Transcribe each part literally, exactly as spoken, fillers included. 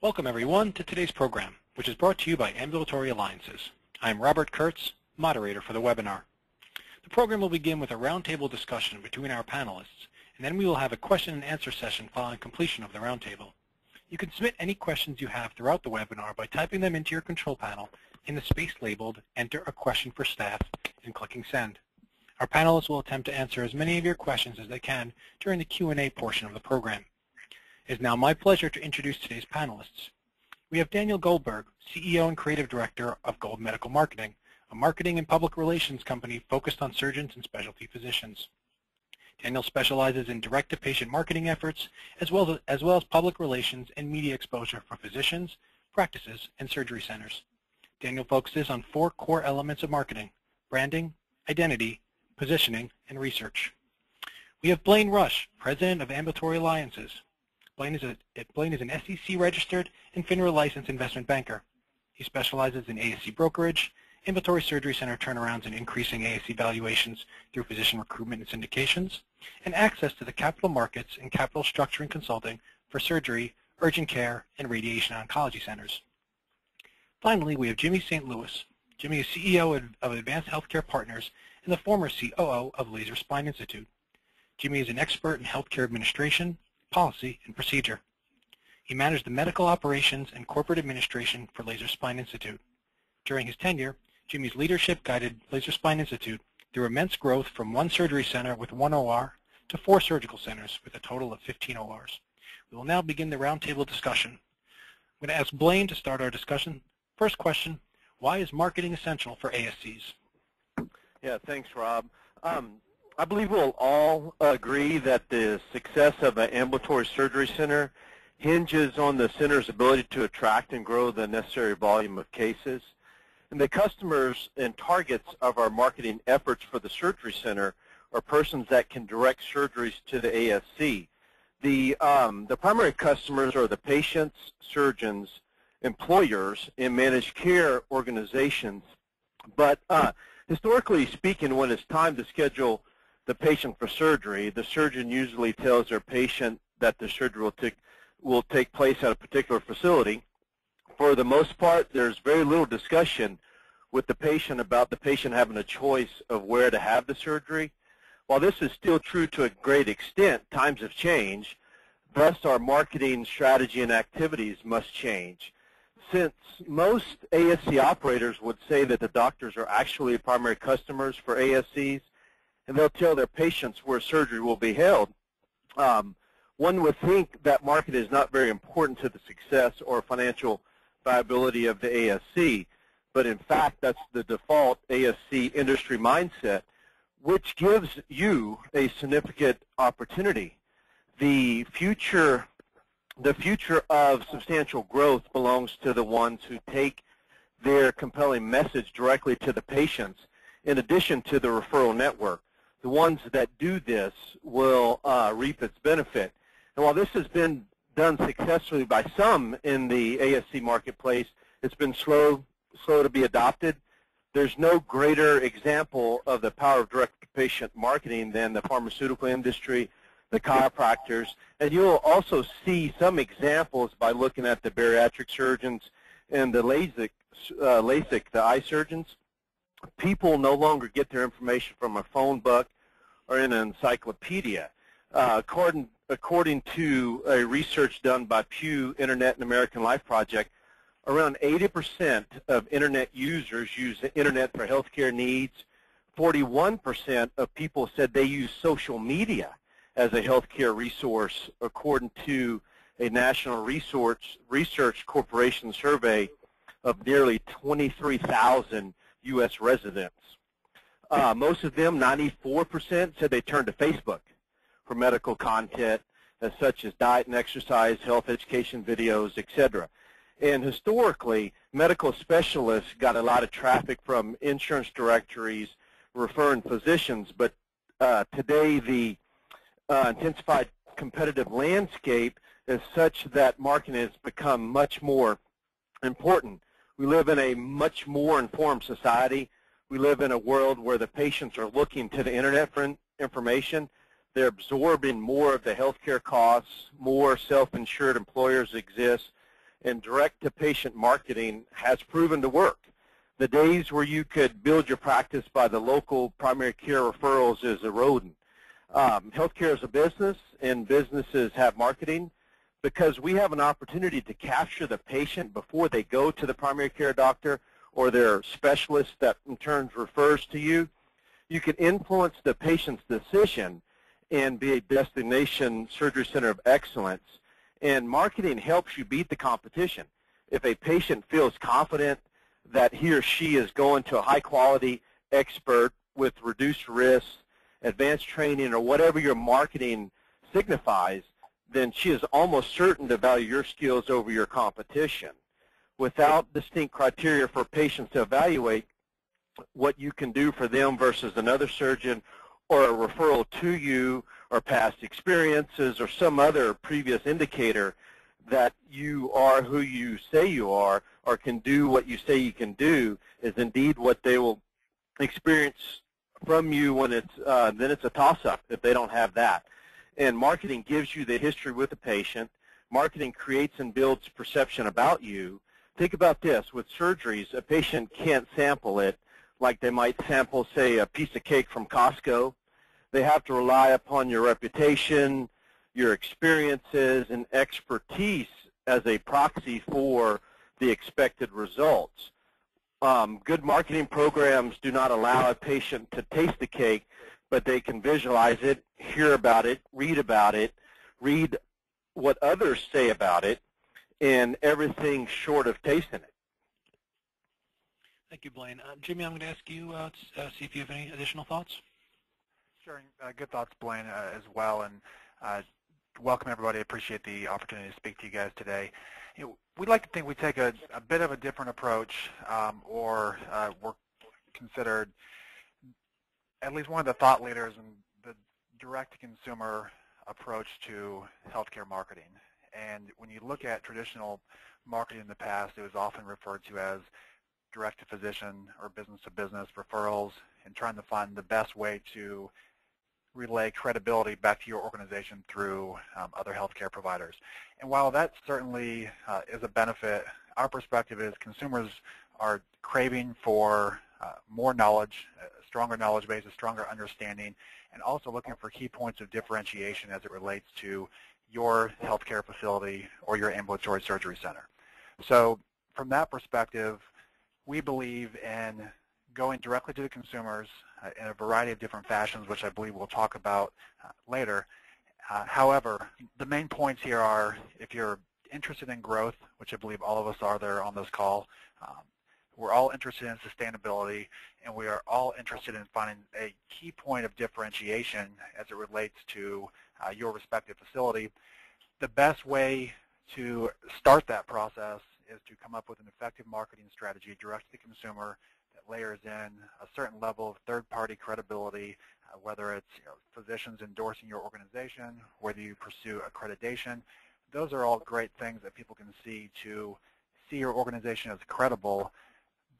Welcome, everyone, to today's program, which is brought to you by Ambulatory Alliances. I am Robert Kurtz, moderator for the webinar. The program will begin with a roundtable discussion between our panelists, and then we will have a question and answer session following completion of the roundtable. You can submit any questions you have throughout the webinar by typing them into your control panel in the space labeled Enter a Question for Staff and clicking Send. Our panelists will attempt to answer as many of your questions as they can during the Q and A portion of the program. It is now my pleasure to introduce today's panelists. We have Daniel Goldberg, C E O and Creative Director of Gold Medical Marketing, a marketing and public relations company focused on surgeons and specialty physicians. Daniel specializes in direct-to-patient marketing efforts as well as, as well as public relations and media exposure for physicians, practices, and surgery centers. Daniel focuses on four core elements of marketing: branding, identity, positioning, and research. We have Blayne Rush, President of Ambulatory Alliances. Blayne is, a, Blayne is an S E C-registered and FINRA-licensed investment banker. He specializes in A S C brokerage, ambulatory surgery center turnarounds and increasing A S C valuations through physician recruitment and syndications, and access to the capital markets and capital structuring consulting for surgery, urgent care, and radiation oncology centers. Finally, we have Jimmy Saint Louis. Jimmy is C E O of Advanced Healthcare Partners and the former C O O of Laser Spine Institute. Jimmy is an expert in healthcare administration, policy, and procedure. He managed the medical operations and corporate administration for Laser Spine Institute. During his tenure, Jimmy's leadership guided Laser Spine Institute through immense growth from one surgery center with one O R to four surgical centers with a total of fifteen O Rs. We will now begin the roundtable discussion. I'm going to ask Blayne to start our discussion. First question, why is marketing essential for A S Cs? Yeah, thanks, Rob. Um, I believe we'll all agree that the success of an ambulatory surgery center hinges on the center's ability to attract and grow the necessary volume of cases. And the customers and targets of our marketing efforts for the surgery center are persons that can direct surgeries to the A S C. The, um, the primary customers are the patients, surgeons, employers, and managed care organizations. But uh, historically speaking, when it's time to schedule the patient for surgery, the surgeon usually tells their patient that the surgery will take, will take place at a particular facility. For the most part, there's very little discussion with the patient about the patient having a choice of where to have the surgery. While this is still true to a great extent, times have changed. Thus, our marketing strategy and activities must change. Since most A S C operators would say that the doctors are actually primary customers for A S Cs, and they'll tell their patients where surgery will be held, um, one would think that market is not very important to the success or financial viability of the A S C. But in fact, that's the default A S C industry mindset, which gives you a significant opportunity. The future The future of substantial growth belongs to the ones who take their compelling message directly to the patients, in addition to the referral network. The ones that do this will uh, reap its benefit. And while this has been done successfully by some in the A S C marketplace, it's been slow, slow to be adopted. There's no greater example of the power of direct-to-patient marketing than the pharmaceutical industry, the chiropractors, and you'll also see some examples by looking at the bariatric surgeons and the LASIK, uh, LASIK, the eye surgeons. People no longer get their information from a phone book or in an encyclopedia. Uh, according, according to a research done by Pew Internet and American Life Project, around eighty percent of Internet users use the Internet for healthcare needs. forty-one percent of people said they use social media as a healthcare resource, according to a National Research, Research Corporation survey of nearly twenty-three thousand U S residents. Uh, most of them, ninety-four percent, said they turned to Facebook for medical content, as such as diet and exercise, health education videos, et cetera. And historically, medical specialists got a lot of traffic from insurance directories referring physicians, but uh, today the Uh, intensified competitive landscape is such that marketing has become much more important. We live in a much more informed society. We live in a world where the patients are looking to the internet for in information. They're absorbing more of the healthcare costs, more self-insured employers exist, and direct-to-patient marketing has proven to work. The days where you could build your practice by the local primary care referrals is eroding. Um, healthcare is a business, and businesses have marketing because we have an opportunity to capture the patient before they go to the primary care doctor or their specialist that in turn refers to you. You can influence the patient's decision and be a destination surgery center of excellence. And marketing helps you beat the competition. If a patient feels confident that he or she is going to a high-quality expert with reduced risk, advanced training, or whatever your marketing signifies, then she is almost certain to value your skills over your competition. Without distinct criteria for patients to evaluate what you can do for them versus another surgeon or a referral to you, or past experiences, or some other previous indicator that you are who you say you are, or can do what you say you can do, is indeed what they will experience from you when it's, uh, then it's a toss-up if they don't have that. And marketing gives you the history with the patient. Marketing creates and builds perception about you. Think about this, with surgeries, a patient can't sample it like they might sample, say, a piece of cake from Costco. They have to rely upon your reputation, your experiences, and expertise as a proxy for the expected results. Um, good marketing programs do not allow a patient to taste the cake, but they can visualize it, hear about it, read about it, read what others say about it, and everything short of tasting it. Thank you, Blayne. Uh, Jimmy, I'm going to ask you uh, to uh, see if you have any additional thoughts. Uh, good thoughts, Blayne, uh, as well, and uh, welcome everybody. I appreciate the opportunity to speak to you guys today. You know, we'd like to think we take a, a bit of a different approach, um, or uh, we're considered at least one of the thought leaders in the direct-to-consumer approach to healthcare marketing. And when you look at traditional marketing in the past, it was often referred to as direct-to-physician or business-to-business referrals, and trying to find the best way to relay credibility back to your organization through um, other healthcare providers. And while that certainly uh, is a benefit, our perspective is consumers are craving for uh, more knowledge, a stronger knowledge base, a stronger understanding, and also looking for key points of differentiation as it relates to your healthcare facility or your ambulatory surgery center. So from that perspective, we believe in going directly to the consumers uh, in a variety of different fashions, which I believe we'll talk about uh, later. Uh, however, the main points here are, if you're interested in growth, which I believe all of us are there on this call, um, we're all interested in sustainability, and we are all interested in finding a key point of differentiation as it relates to uh, your respective facility. The best way to start that process is to come up with an effective marketing strategy direct to the consumer, layers in a certain level of third-party credibility, uh, whether it's you know, physicians endorsing your organization, whether you pursue accreditation. Those are all great things that people can see to see your organization as credible,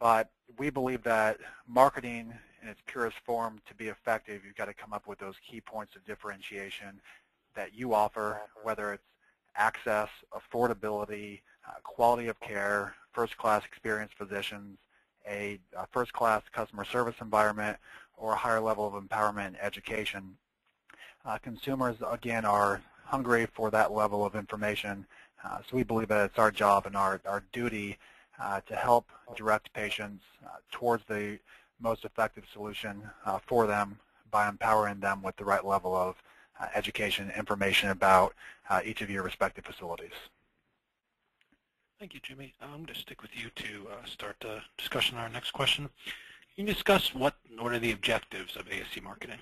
but we believe that marketing in its purest form, to be effective, you've got to come up with those key points of differentiation that you offer, whether it's access, affordability, uh, quality of care, first-class experienced physicians, a first-class customer service environment, or a higher level of empowerment and education. Uh, consumers, again, are hungry for that level of information, uh, so we believe that it's our job and our, our duty uh, to help direct patients uh, towards the most effective solution uh, for them by empowering them with the right level of uh, education and information about uh, each of your respective facilities. Thank you, Jimmy. I'm going to stick with you to uh, start the discussion on our next question. Can you discuss what what are the objectives of A S C marketing?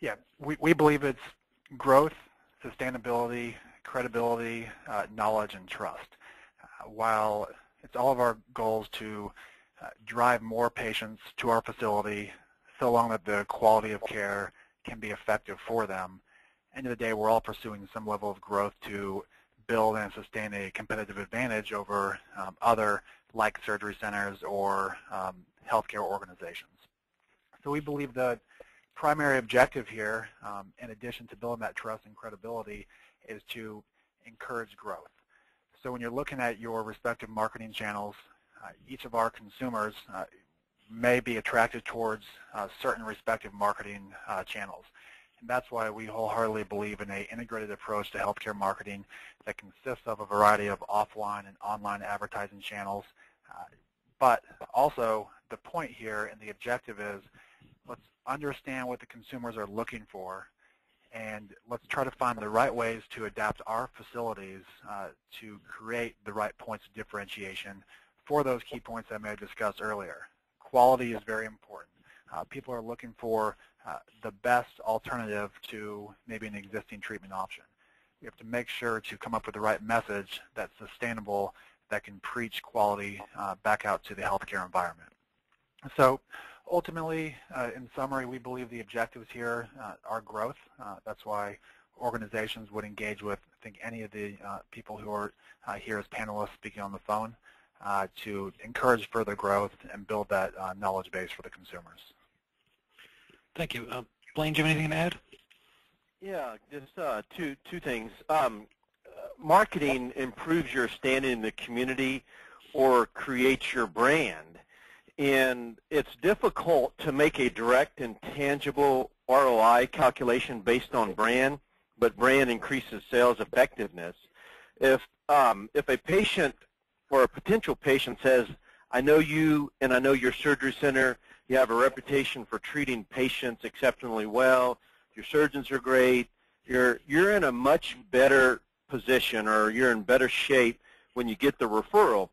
Yeah, we, we believe it's growth, sustainability, credibility, uh, knowledge, and trust. Uh, while it's all of our goals to uh, drive more patients to our facility so long that the quality of care can be effective for them, end of the day, we're all pursuing some level of growth to build and sustain a competitive advantage over um, other like surgery centers or um, healthcare organizations. So we believe the primary objective here, um, in addition to building that trust and credibility, is to encourage growth. So when you're looking at your respective marketing channels, uh, each of our consumers uh, may be attracted towards uh, certain respective marketing uh, channels. And that's why we wholeheartedly believe in an integrated approach to healthcare marketing that consists of a variety of offline and online advertising channels. Uh, but also, the point here and the objective is, let's understand what the consumers are looking for, and let's try to find the right ways to adapt our facilities uh, to create the right points of differentiation for those key points I may have discussed earlier. Quality is very important. Uh, people are looking for uh, the best alternative to maybe an existing treatment option. We have to make sure to come up with the right message that's sustainable, that can preach quality uh, back out to the healthcare environment. So, ultimately, uh, in summary, we believe the objectives here uh, are growth. Uh, that's why organizations would engage with, I think, any of the uh, people who are uh, here as panelists speaking on the phone uh, to encourage further growth and build that uh, knowledge base for the consumers. Thank you. Uh, Blayne, do you have anything to add? Yeah, just uh, two, two things. Um, uh, marketing improves your standing in the community or creates your brand. And it's difficult to make a direct and tangible R O I calculation based on brand, but brand increases sales effectiveness. If, um, if a patient or a potential patient says, I know you and I know your surgery center, you have a reputation for treating patients exceptionally well, your surgeons are great, you're, you're in a much better position, or you're in better shape when you get the referral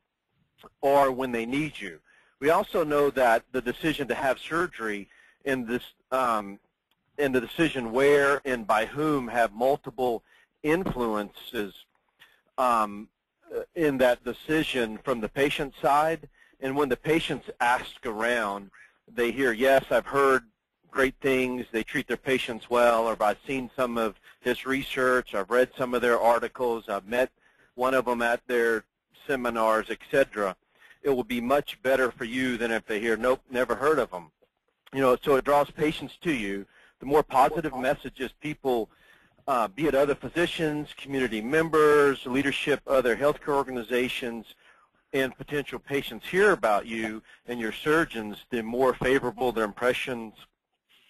or when they need you. We also know that the decision to have surgery and, this, um, and the decision where and by whom have multiple influences um, in that decision from the patient side. And when the patients ask around, they hear, yes, I've heard great things, they treat their patients well, or I've seen some of his research, I've read some of their articles, I've met one of them at their seminars, et cetera. It will be much better for you than if they hear, nope, never heard of them. You know, so it draws patients to you. The more positive messages people, uh, be it other physicians, community members, leadership, other healthcare organizations, and potential patients hear about you and your surgeons, the more favorable their impressions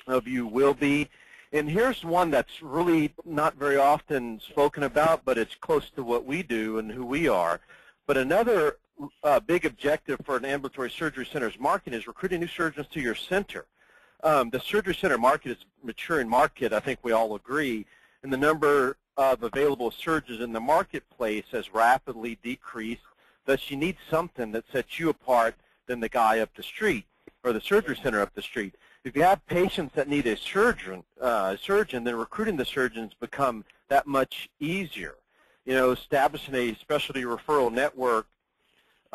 of you will be. And here's one that's really not very often spoken about, but it's close to what we do and who we are. But another Uh, big objective for an ambulatory surgery center's market is recruiting new surgeons to your center. Um, the surgery center market is a maturing market, I think we all agree, and the number of available surgeons in the marketplace has rapidly decreased. Thus, you need something that sets you apart than the guy up the street or the surgery center up the street. If you have patients that need a surgeon, uh, surgeon, then recruiting the surgeons become that much easier. You know, establishing a specialty referral network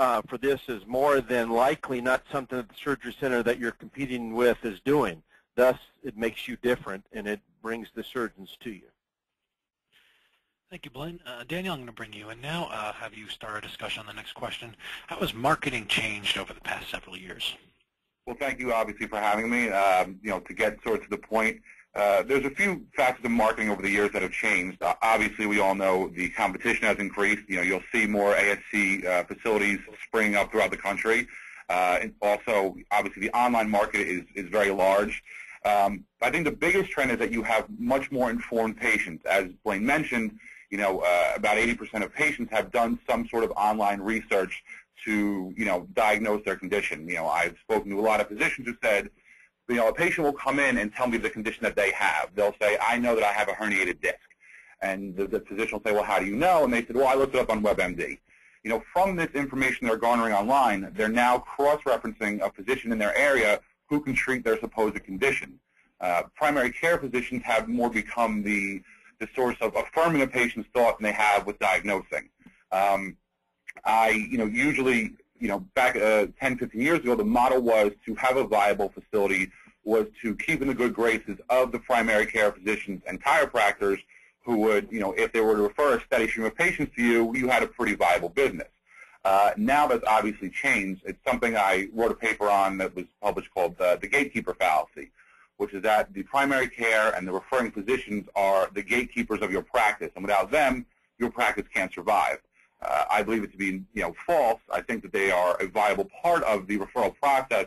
Uh, for this is more than likely not something that the surgery center that you're competing with is doing. Thus, it makes you different, and it brings the surgeons to you. Thank you, Blayne. Uh, Daniel, I'm going to bring you in now. Uh, have you start our discussion on the next question. How has marketing changed over the past several years? Well, thank you, obviously, for having me. Um, you know, to get sort of to the point, uh, there's a few factors of marketing over the years that have changed. Uh, obviously, we all know the competition has increased. You know, you'll see more A S C uh, facilities springing up throughout the country. Uh, and also, obviously, the online market is, is very large. Um, I think the biggest trend is that you have much more informed patients. As Blayne mentioned, you know, uh, about eighty percent of patients have done some sort of online research to, you know, diagnose their condition. You know, I've spoken to a lot of physicians who said, you know, a patient will come in and tell me the condition that they have. They'll say, I know that I have a herniated disc. And the, the physician will say, well, how do you know? And they said, well, I looked it up on WebMD. You know, from this information they're garnering online, they're now cross-referencing a physician in their area who can treat their supposed condition. Uh, primary care physicians have more become the, the source of affirming a patient's thought than they have with diagnosing. Um, I, you know, usually, you know, back uh, ten, fifteen years ago, the model was to have a viable facility, was to keep in the good graces of the primary care physicians and chiropractors who would, you know, if they were to refer a steady stream of patients to you, you had a pretty viable business. Uh, now that's obviously changed. It's something I wrote a paper on that was published called uh, The Gatekeeper Fallacy, which is that the primary care and the referring physicians are the gatekeepers of your practice, and without them, your practice can't survive. uh, I believe it to be you know false. I think that they are a viable part of the referral process,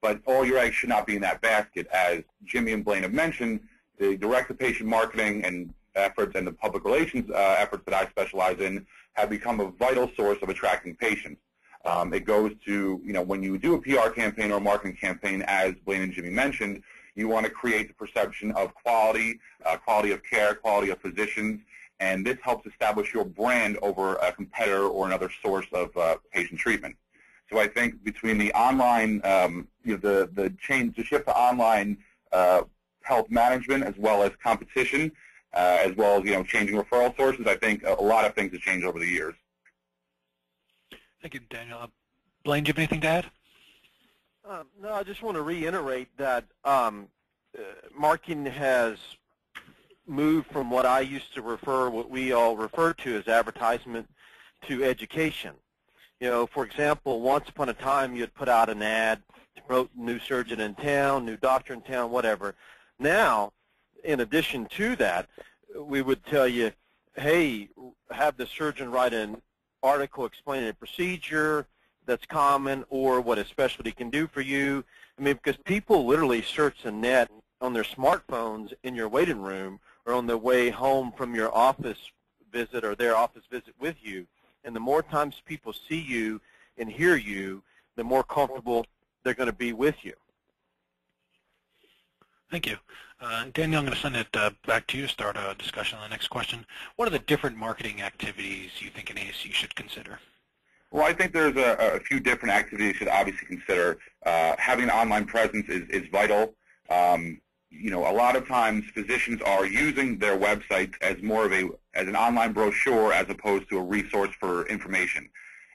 but all your eggs should not be in that basket. As Jimmy and Blayne have mentioned, the direct-to-patient marketing and efforts and the public relations uh, efforts that I specialize in have become a vital source of attracting patients. Um, it goes to, you know, when you do a P R campaign or a marketing campaign, as Blayne and Jimmy mentioned, you want to create the perception of quality, uh, quality of care, quality of physicians, and this helps establish your brand over a competitor or another source of uh, patient treatment. So I think between the online, um, you know, the, the change, the shift to online uh, health management as well as competition, uh, as well as, you know, changing referral sources, I think a lot of things have changed over the years. Thank you, Daniel. Uh, Blayne, do you have anything to add? Uh, no, I just want to reiterate that um, uh, marketing has moved from what I used to refer, what we all refer to as advertisement, to education. You know, for example, once upon a time you'd put out an ad to promote new surgeon in town, new doctor in town, whatever. Now, in addition to that, we would tell you, hey, have the surgeon write an article explaining a procedure that's common or what a specialty can do for you. I mean, because people literally search the net on their smartphones in your waiting room or on their way home from your office visit or their office visit with you. And the more times people see you and hear you, the more comfortable they're going to be with you. Thank you. Uh, Daniel, I'm going to send it uh, back to you to start a discussion on the next question. What are the different marketing activities you think an A S C should consider? Well, I think there's a, a few different activities you should obviously consider. Uh, having an online presence is, is vital. Um, you know, a lot of times physicians are using their websites as more of a as an online brochure as opposed to a resource for information.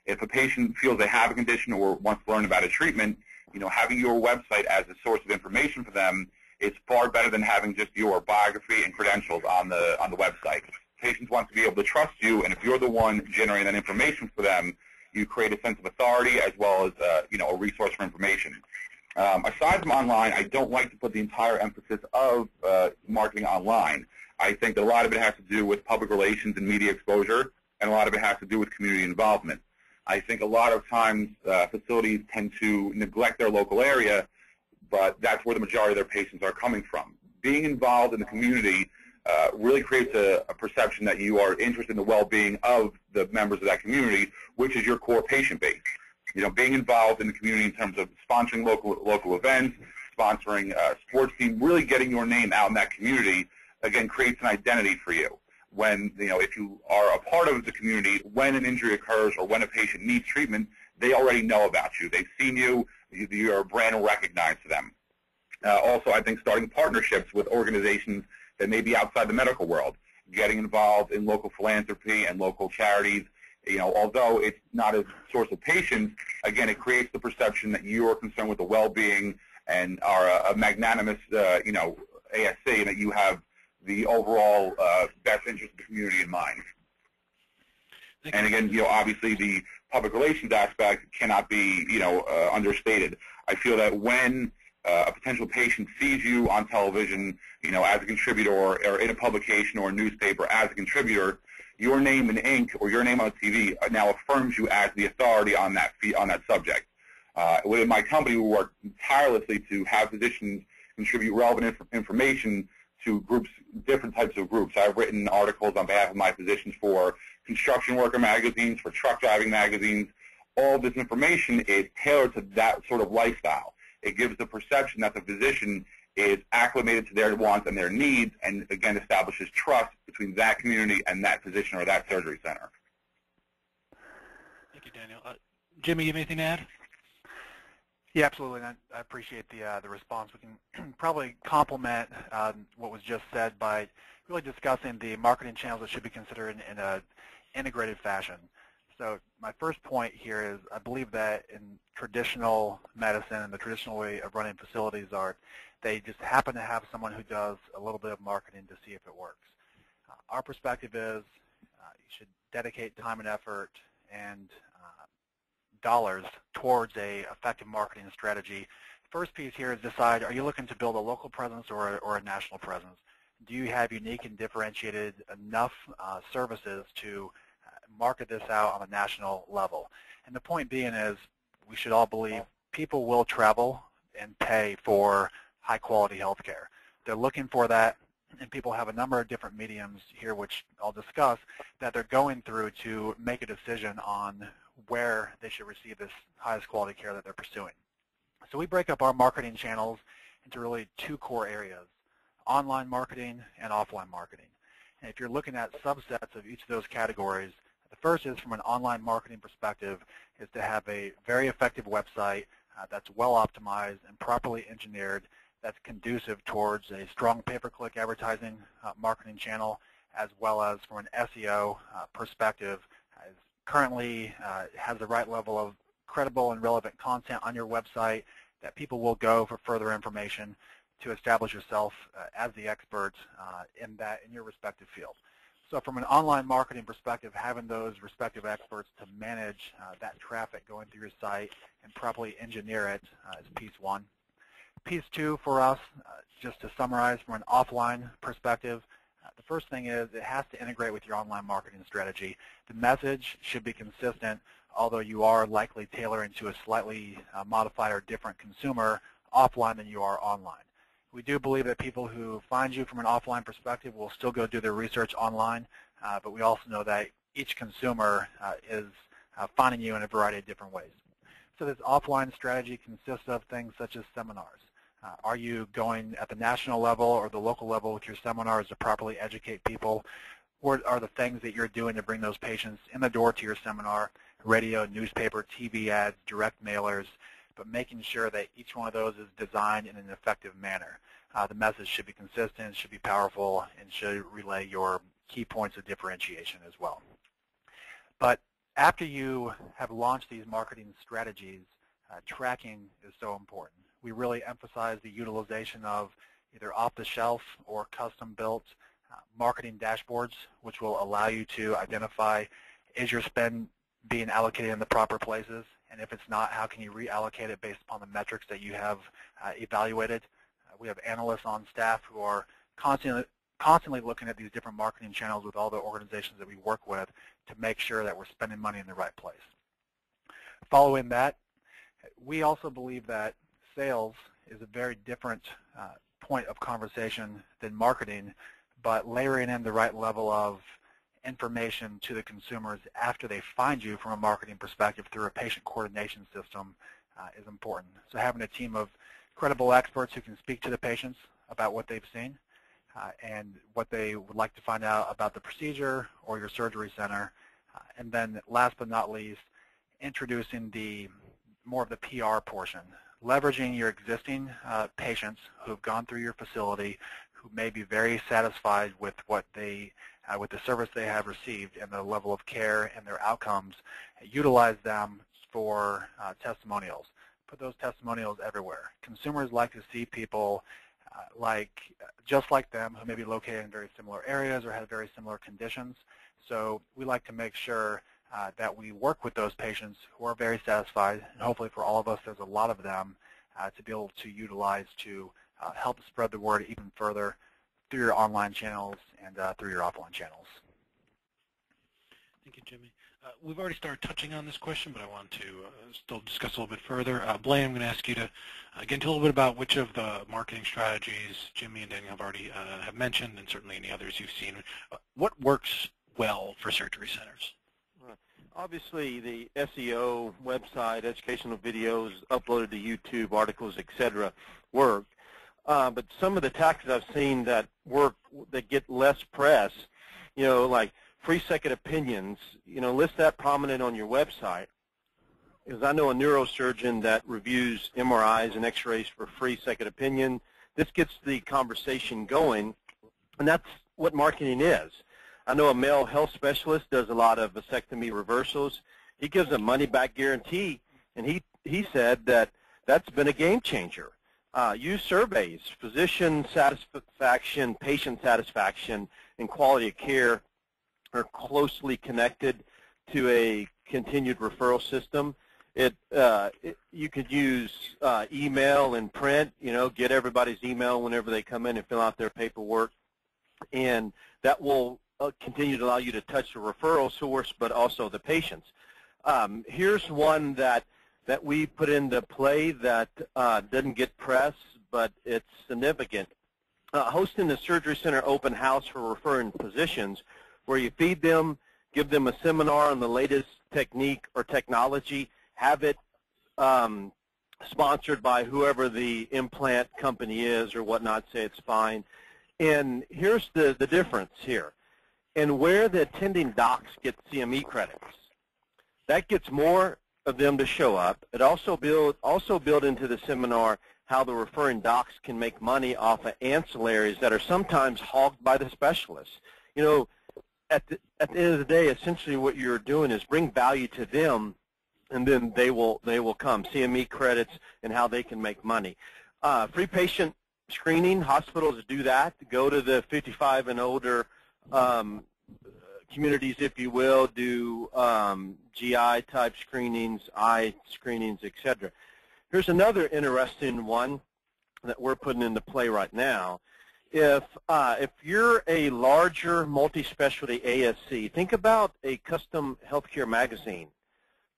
If a patient feels they have a condition or wants to learn about a treatment, you know, having your website as a source of information for them is far better than having just your biography and credentials on the on the website. Patients want to be able to trust you, and if you're the one generating that information for them, you create a sense of authority as well as uh, you know, a resource for information. Um, aside from online, I don't like to put the entire emphasis of uh, marketing online. I think that a lot of it has to do with public relations and media exposure, and a lot of it has to do with community involvement. I think a lot of times uh, facilities tend to neglect their local area, but that's where the majority of their patients are coming from. Being involved in the community Uh, really creates a, a perception that you are interested in the well-being of the members of that community, which is your core patient base. You know, being involved in the community in terms of sponsoring local local events, sponsoring a sports team, really getting your name out in that community, again, creates an identity for you. When, you know, if you are a part of the community, when an injury occurs or when a patient needs treatment, they already know about you. They've seen you. You're a brand recognized to them. Uh, also, I think starting partnerships with organizations that may be outside the medical world, getting involved in local philanthropy and local charities. You know, although it's not a source of patients, again, it creates the perception that you are concerned with the well-being and are a, a magnanimous, uh, you know, A S C, and that you have the overall uh, best interest of the community in mind. And again, you know, obviously the public relations aspect cannot be, you know, uh, understated. I feel that when Uh, a potential patient sees you on television, you know, as a contributor or, or in a publication or a newspaper as a contributor, your name in ink or your name on T V now affirms you as the authority on that on that subject. Uh, within my company, we work tirelessly to have physicians contribute relevant inf information to groups, different types of groups. I've written articles on behalf of my physicians for construction worker magazines, for truck driving magazines. All this information is tailored to that sort of lifestyle. It gives the perception that the physician is acclimated to their wants and their needs, and again establishes trust between that community and that physician or that surgery center. Thank you, Daniel. Uh, Jimmy, you have anything to add? Yeah, absolutely. And I, I appreciate the uh, the response. We can probably complement um, what was just said by really discussing the marketing channels that should be considered in, in an integrated fashion. So my first point here is I believe that in traditional medicine and the traditional way of running facilities are they just happen to have someone who does a little bit of marketing to see if it works. Uh, our perspective is uh, you should dedicate time and effort and uh, dollars towards a effective marketing strategy. First piece here is decide, are you looking to build a local presence or, or a national presence? Do you have unique and differentiated enough uh, services to market this out on a national level. And the point being is we should all believe people will travel and pay for high-quality health care. They're looking for that, and people have a number of different mediums here, which I'll discuss, that they're going through to make a decision on where they should receive this highest quality care that they're pursuing. So we break up our marketing channels into really two core areas, online marketing and offline marketing. And if you're looking at subsets of each of those categories, the first is from an online marketing perspective is to have a very effective website uh, that's well optimized and properly engineered, that's conducive towards a strong pay-per-click advertising uh, marketing channel, as well as from an S E O uh, perspective, uh, currently uh, has the right level of credible and relevant content on your website that people will go for further information to establish yourself uh, as the expert uh, in that in your respective field. So from an online marketing perspective, having those respective experts to manage uh, that traffic going through your site and properly engineer it uh, is piece one. Piece two for us, uh, just to summarize from an offline perspective, uh, the first thing is it has to integrate with your online marketing strategy. The message should be consistent, although you are likely tailoring to a slightly uh, modified or different consumer offline than you are online. We do believe that people who find you from an offline perspective will still go do their research online, uh, but we also know that each consumer uh, is uh, finding you in a variety of different ways. So this offline strategy consists of things such as seminars. Uh, are you going at the national level or the local level with your seminars to properly educate people? What are the things that you're doing to bring those patients in the door to your seminar? Radio, newspaper, T V ads, direct mailers, but making sure that each one of those is designed in an effective manner. Uh, the message should be consistent, should be powerful, and should relay your key points of differentiation as well. But after you have launched these marketing strategies, uh, tracking is so important. We really emphasize the utilization of either off-the-shelf or custom-built uh, marketing dashboards, which will allow you to identify, is your spend being allocated in the proper places? And if it's not, how can you reallocate it based upon the metrics that you have uh, evaluated? Uh, we have analysts on staff who are constantly, constantly looking at these different marketing channels with all the organizations that we work with to make sure that we're spending money in the right place. Following that, we also believe that sales is a very different uh, point of conversation than marketing, but layering in the right level of information to the consumers after they find you from a marketing perspective through a patient coordination system uh, is important. So having a team of credible experts who can speak to the patients about what they've seen uh, and what they would like to find out about the procedure or your surgery center. Uh, and then last but not least, introducing the more of the P R portion, leveraging your existing uh, patients who have gone through your facility, who may be very satisfied with what they Uh, with the service they have received and the level of care and their outcomes, utilize them for uh, testimonials. Put those testimonials everywhere. Consumers like to see people uh, like just like them who may be located in very similar areas or have very similar conditions. So we like to make sure uh, that we work with those patients who are very satisfied, and hopefully for all of us there's a lot of them uh, to be able to utilize to uh, help spread the word even further through your online channels and uh, through your offline channels. Thank you, Jimmy. Uh, we've already started touching on this question, but I want to uh, still discuss a little bit further. Uh, Blayne, I'm going to ask you to uh, get into a little bit about which of the marketing strategies Jimmy and Daniel have already uh, have mentioned, and certainly any others you've seen. Uh, what works well for surgery centers? Obviously, the S E O, website, educational videos, uploaded to YouTube, articles, et cetera, work. Uh, but some of the tactics I've seen that work, that get less press, you know, like free second opinions, you know, list that prominent on your website. Because I know a neurosurgeon that reviews M R Is and x-rays for free second opinion. This gets the conversation going, and that's what marketing is. I know a male health specialist does a lot of vasectomy reversals. He gives a money-back guarantee, and he, he said that that's been a game changer. Uh, use surveys, physician satisfaction, patient satisfaction, and quality of care are closely connected to a continued referral system. It, uh, it you could use uh, email and print, you know, get everybody's email whenever they come in and fill out their paperwork, and that will continue to allow you to touch the referral source, but also the patients. Um, here's one that that we put into play that uh, doesn't get press, but it's significant. Uh, hosting the surgery center open house for referring physicians, where you feed them, give them a seminar on the latest technique or technology, have it um, sponsored by whoever the implant company is or whatnot, say it's fine. And here's the, the difference here. And where the attending docs get C M E credits, that gets more of them to show up. It also build, also build into the seminar how the referring docs can make money off of ancillaries that are sometimes hogged by the specialists. You know, at the, at the end of the day, essentially what you're doing is bring value to them, and then they will, they will come. C M E credits and how they can make money. Uh, free patient screening, hospitals do that. Go to the fifty-five and older um, communities, if you will, do um, G I type screenings, eye screenings, et cetera. Here's another interesting one that we're putting into play right now. If, uh, if you're a larger multi-specialty A S C, think about a custom healthcare magazine.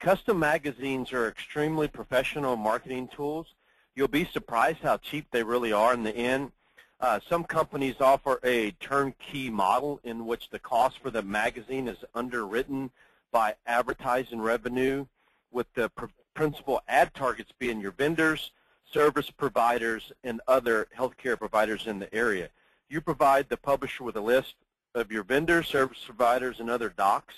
Custom magazines are extremely professional marketing tools. You'll be surprised how cheap they really are in the end. Uh, some companies offer a turnkey model in which the cost for the magazine is underwritten by advertising revenue, with the pr principal ad targets being your vendors, service providers, and other healthcare providers in the area. You provide the publisher with a list of your vendors, service providers, and other docs,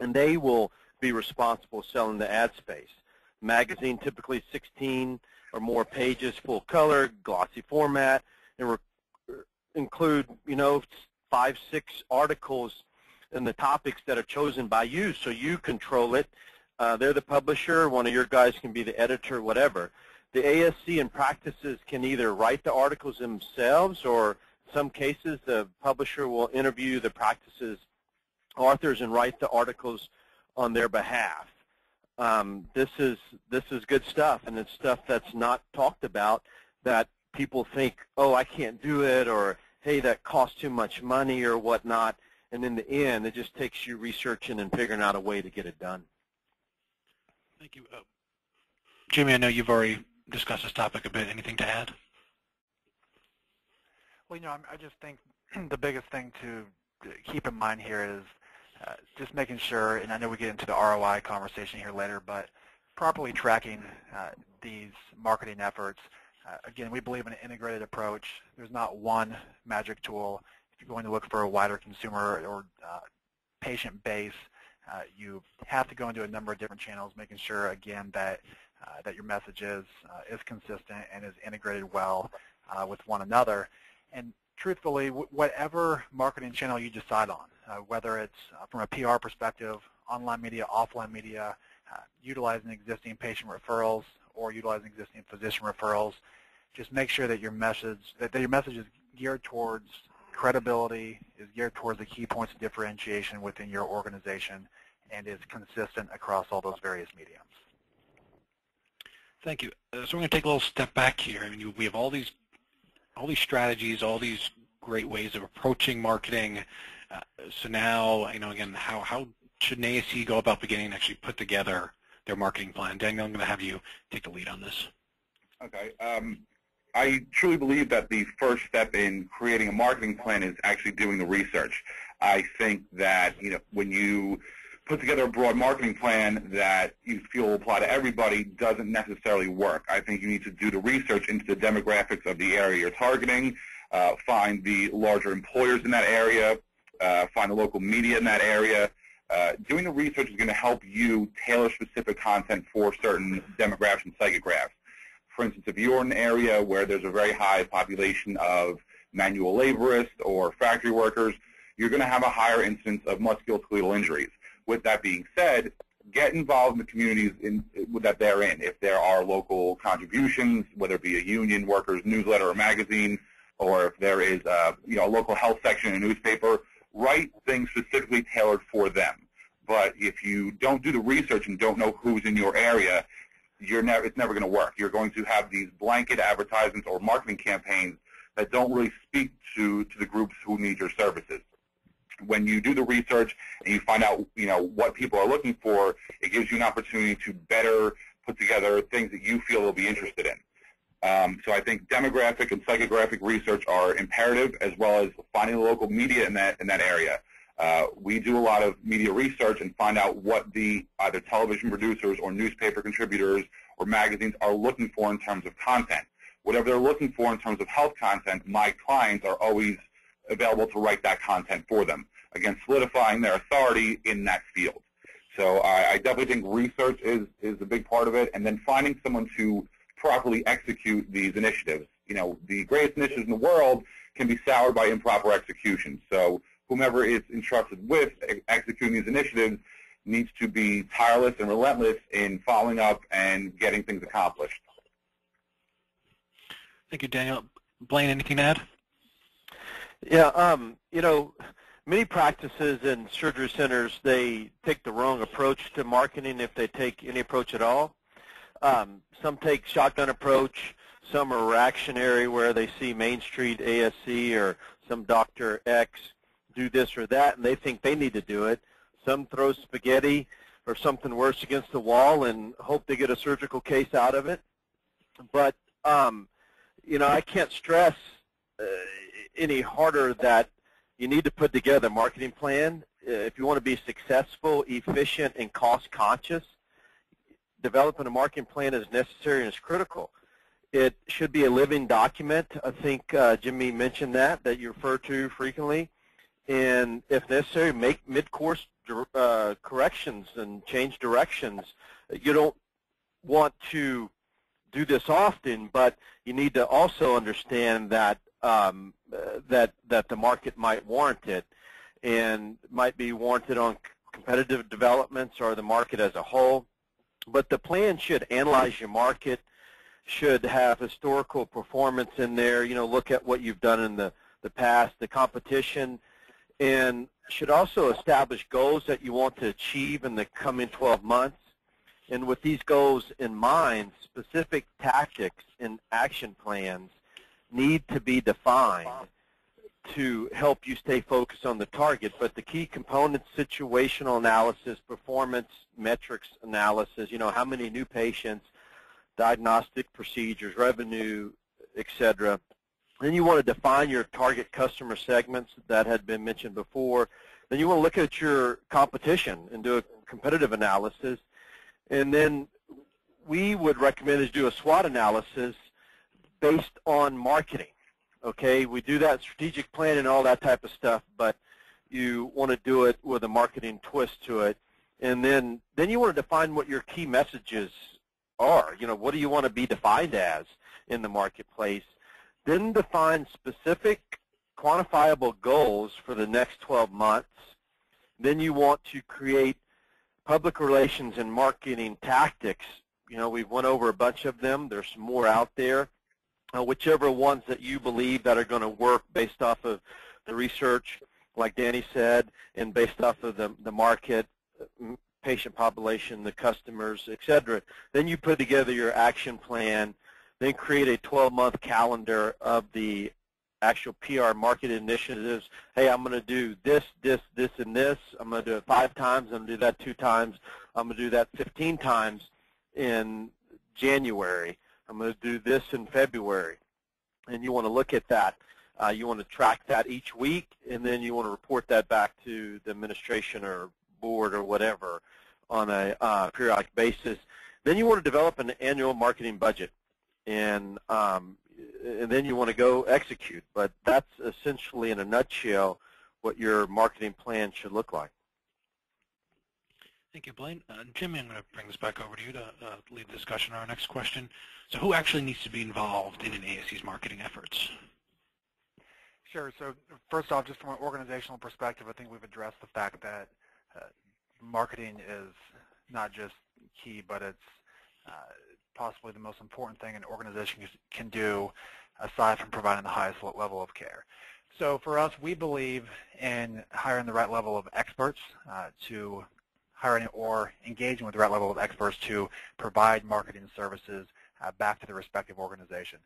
and they will be responsible selling the ad space. Magazine typically sixteen or more pages, full color, glossy format, and include, you know, five, six articles and the topics that are chosen by you, so you control it. Uh, they're the publisher. One of your guys can be the editor, whatever. The A S C and practices can either write the articles themselves, or in some cases the publisher will interview the practices authors and write the articles on their behalf. Um, this is this is good stuff, and it's stuff that's not talked about, that people think, oh, I can't do it, or hey, that costs too much money or whatnot, and in the end, it just takes you researching and figuring out a way to get it done. Thank you. Uh, Jimmy, I know you've already discussed this topic a bit. Anything to add? Well, you know, I just think the biggest thing to keep in mind here is uh, just making sure, and I know we get into the R O I conversation here later, but properly tracking uh, these marketing efforts. Uh, again, we believe in an integrated approach. There's not one magic tool. If you're going to look for a wider consumer or uh, patient base, uh, you have to go into a number of different channels, making sure, again, that uh, that your message is, uh, is consistent and is integrated well uh, with one another. And truthfully, w whatever marketing channel you decide on, uh, whether it's uh, from a P R perspective, online media, offline media, uh, utilizing existing patient referrals, or utilizing existing physician referrals, just make sure that your message that your message is geared towards credibility, is geared towards the key points of differentiation within your organization, and is consistent across all those various mediums. Thank you. Uh, so we're going to take a little step back here. I mean, you, we have all these, all these strategies, all these great ways of approaching marketing. Uh, so now, you know, again, how how should an A S C go about beginning to actually put together their marketing plan? Daniel, I'm going to have you take the lead on this. Okay. Um, I truly believe that the first step in creating a marketing plan is actually doing the research. I think that, you know, when you put together a broad marketing plan that you feel will apply to everybody doesn't necessarily work. I think you need to do the research into the demographics of the area you're targeting, uh, find the larger employers in that area, uh, find the local media in that area. Uh, doing the research is going to help you tailor specific content for certain demographics and psychographs. For instance, if you're in an area where there's a very high population of manual laborists or factory workers, you're going to have a higher incidence of musculoskeletal injuries. With that being said, get involved in the communities in, that they're in. If there are local contributions, whether it be a union workers newsletter or magazine, or if there is a, you know, a local health section in a newspaper, write things specifically tailored for them. But if you don't do the research and don't know who's in your area, you're never, it's never going to work. You're going to have these blanket advertisements or marketing campaigns that don't really speak to, to the groups who need your services. when you do the research and you find out, you know, what people are looking for, it gives you an opportunity to better put together things that you feel they'll be interested in. Um, so I think demographic and psychographic research are imperative, as well as finding the local media in that in that area. Uh, we do a lot of media research and find out what the either television producers or newspaper contributors or magazines are looking for in terms of content. Whatever they're looking for in terms of health content, my clients are always available to write that content for them, again, solidifying their authority in that field. So I, I definitely think research is, is a big part of it, and then finding someone to properly execute these initiatives. You know, the greatest initiatives in the world can be soured by improper execution. So whomever is entrusted with executing these initiatives needs to be tireless and relentless in following up and getting things accomplished. Thank you, Daniel. Blayne, anything to add? Yeah, um, you know, many practices and surgery centers, they take the wrong approach to marketing, if they take any approach at all. Um, some take shotgun approach, some are reactionary, where they see Main Street A S C or some Doctor X do this or that, and they think they need to do it. Some throw spaghetti or something worse against the wall and hope they get a surgical case out of it. But um, you know, I can't stress uh, any harder that you need to put together a marketing plan. Uh, if you want to be successful, efficient, and cost-conscious, developing a marketing plan is necessary and is critical. It should be a living document. I think uh, Jimmy mentioned that, that you refer to frequently. And if necessary, make mid-course uh, corrections and change directions. You don't want to do this often, but you need to also understand that um, that that the market might warrant it, and might be warranted on competitive developments or the market as a whole. But the plan should analyze your market, should have historical performance in there. You know, look at what you've done in the the past, the competition, and should also establish goals that you want to achieve in the coming twelve months. And with these goals in mind, specific tactics and action plans need to be defined to help you stay focused on the target. But the key components, situational analysis, performance metrics analysis, you know, how many new patients, diagnostic procedures, revenue, et cetera. Then you want to define your target customer segments that had been mentioned before. Then you want to look at your competition and do a competitive analysis. And then we would recommend is do a SWOT analysis based on marketing, okay? We do that strategic plan and all that type of stuff, but you want to do it with a marketing twist to it. And then, then you want to define what your key messages are. You know, what do you want to be defined as in the marketplace? Then define specific quantifiable goals for the next twelve months. Then you want to create public relations and marketing tactics. You know, we've went over a bunch of them. There's some more out there. Uh, whichever ones that you believe that are going to work based off of the research, like Danny said, and based off of the, the market, patient population, the customers, et cetera. Then you put together your action plan, then create a twelve-month calendar of the actual P R market initiatives. Hey, I'm going to do this, this, this, and this. I'm going to do it five times. I'm going to do that two times. I'm going to do that fifteen times in January. I'm going to do this in February. And you want to look at that. Uh, you want to track that each week, and then you want to report that back to the administration or board or whatever on a uh, periodic basis. Then you want to develop an annual marketing budget. And um, and then you want to go execute. But that's essentially, in a nutshell, what your marketing plan should look like. Thank you, Blayne. Uh, Jimmy, I'm going to bring this back over to you to uh, lead the discussion on our next question. So who actually needs to be involved in an A S C's marketing efforts? Sure. So first off, just from an organizational perspective, I think we've addressed the fact that uh, marketing is not just key, but it's uh, possibly the most important thing an organization can do aside from providing the highest level of care. So for us, we believe in hiring the right level of experts uh, to hiring or engaging with the right level of experts to provide marketing services uh, back to the respective organization.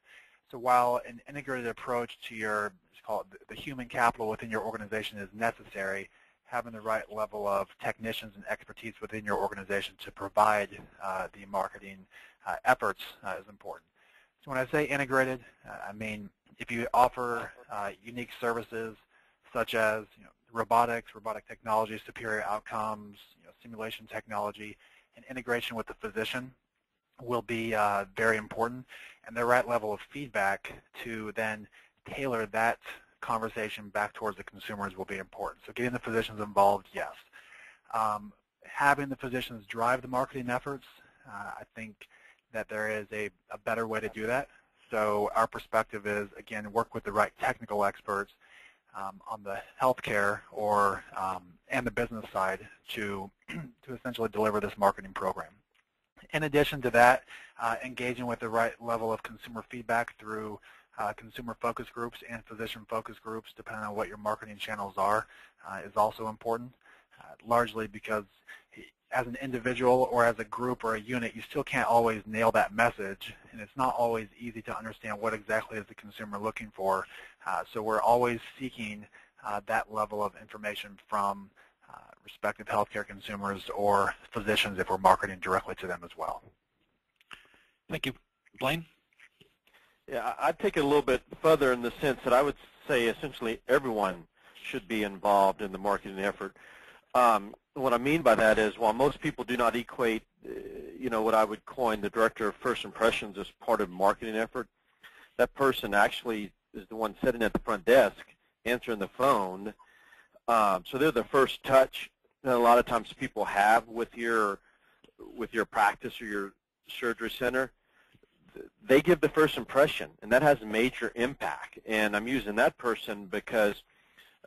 So while an integrated approach to your, let's call it the human capital within your organization is necessary, having the right level of technicians and expertise within your organization to provide uh, the marketing uh, efforts uh, is important. So when I say integrated, uh, I mean if you offer uh, unique services such as you know, robotics, robotic technology, superior outcomes, you know, simulation technology, and integration with the physician will be uh, very important, and the right level of feedback to then tailor that conversation back towards the consumers will be important. So getting the physicians involved, yes. Um, having the physicians drive the marketing efforts, uh, I think that there is a, a better way to do that. So our perspective is, again, work with the right technical experts um, on the healthcare or um, and the business side to, to essentially deliver this marketing program. In addition to that, uh, engaging with the right level of consumer feedback through uh, consumer focus groups and physician focus groups, depending on what your marketing channels are, uh, is also important, uh, largely because as an individual or as a group or a unit, you still can't always nail that message, and it's not always easy to understand what exactly is the consumer looking for. Uh, so we're always seeking uh, that level of information from Uh, respective healthcare consumers or physicians if we're marketing directly to them as well. Thank you. Blayne? Yeah, I'd take it a little bit further in the sense that I would say essentially everyone should be involved in the marketing effort. Um, what I mean by that is while most people do not equate, uh, you know, what I would coin the director of first impressions as part of marketing effort, that person actually is the one sitting at the front desk answering the phone. Um, so they're the first touch that a lot of times people have with your with your practice or your surgery center. They give the first impression, and that has a major impact. And I'm using that person because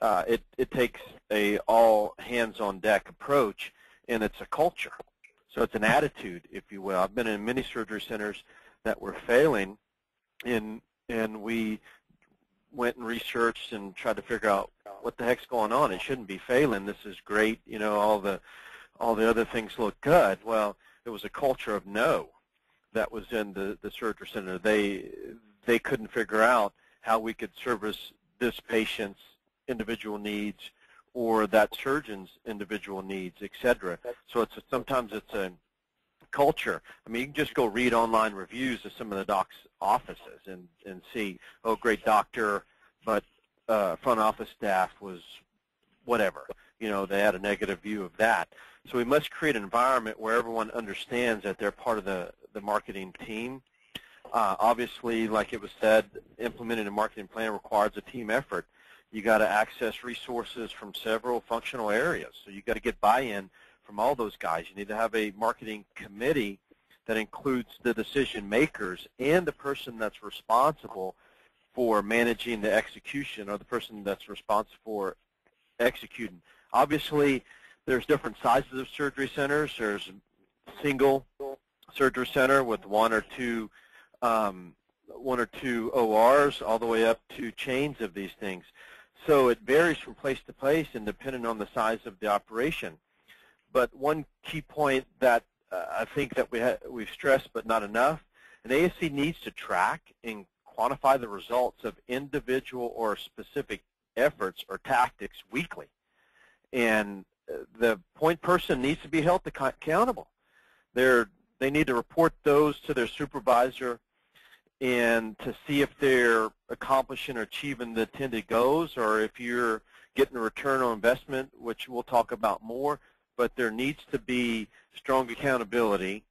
uh, it, it takes a all-hands-on-deck approach, and it's a culture. So it's an attitude, if you will. I've been in many surgery centers that were failing, and, and we went and researched and tried to figure out what the heck's going on. It shouldn't be failing. This is great. You know, all the all the other things look good. Well, it was a culture of no that was in the, the surgery center. They they couldn't figure out how we could service this patient's individual needs or that surgeon's individual needs, et cetera. So it's a, sometimes it's a culture. I mean, you can just go read online reviews of some of the docs' offices and, and see, oh, great doctor, but uh, front office staff was whatever. You know, they had a negative view of that. So we must create an environment where everyone understands that they're part of the, the marketing team. Uh, obviously, like it was said, implementing a marketing plan requires a team effort. You got to access resources from several functional areas. So you got to get buy-in from all those guys. You need to have a marketing committee that includes the decision makers and the person that's responsible for managing the execution or the person that's responsible for executing. Obviously, there's different sizes of surgery centers. There's a single surgery center with one or two, um, one or two O Rs all the way up to chains of these things. So it varies from place to place and depending on the size of the operation. But one key point that uh, I think that we ha we've stressed but not enough, an A S C needs to track and quantify the results of individual or specific efforts or tactics weekly. And the point person needs to be held accountable. They're, they need to report those to their supervisor and to see if they're accomplishing or achieving the intended goals or if you're getting a return on investment, which we'll talk about more. But there needs to be strong accountability,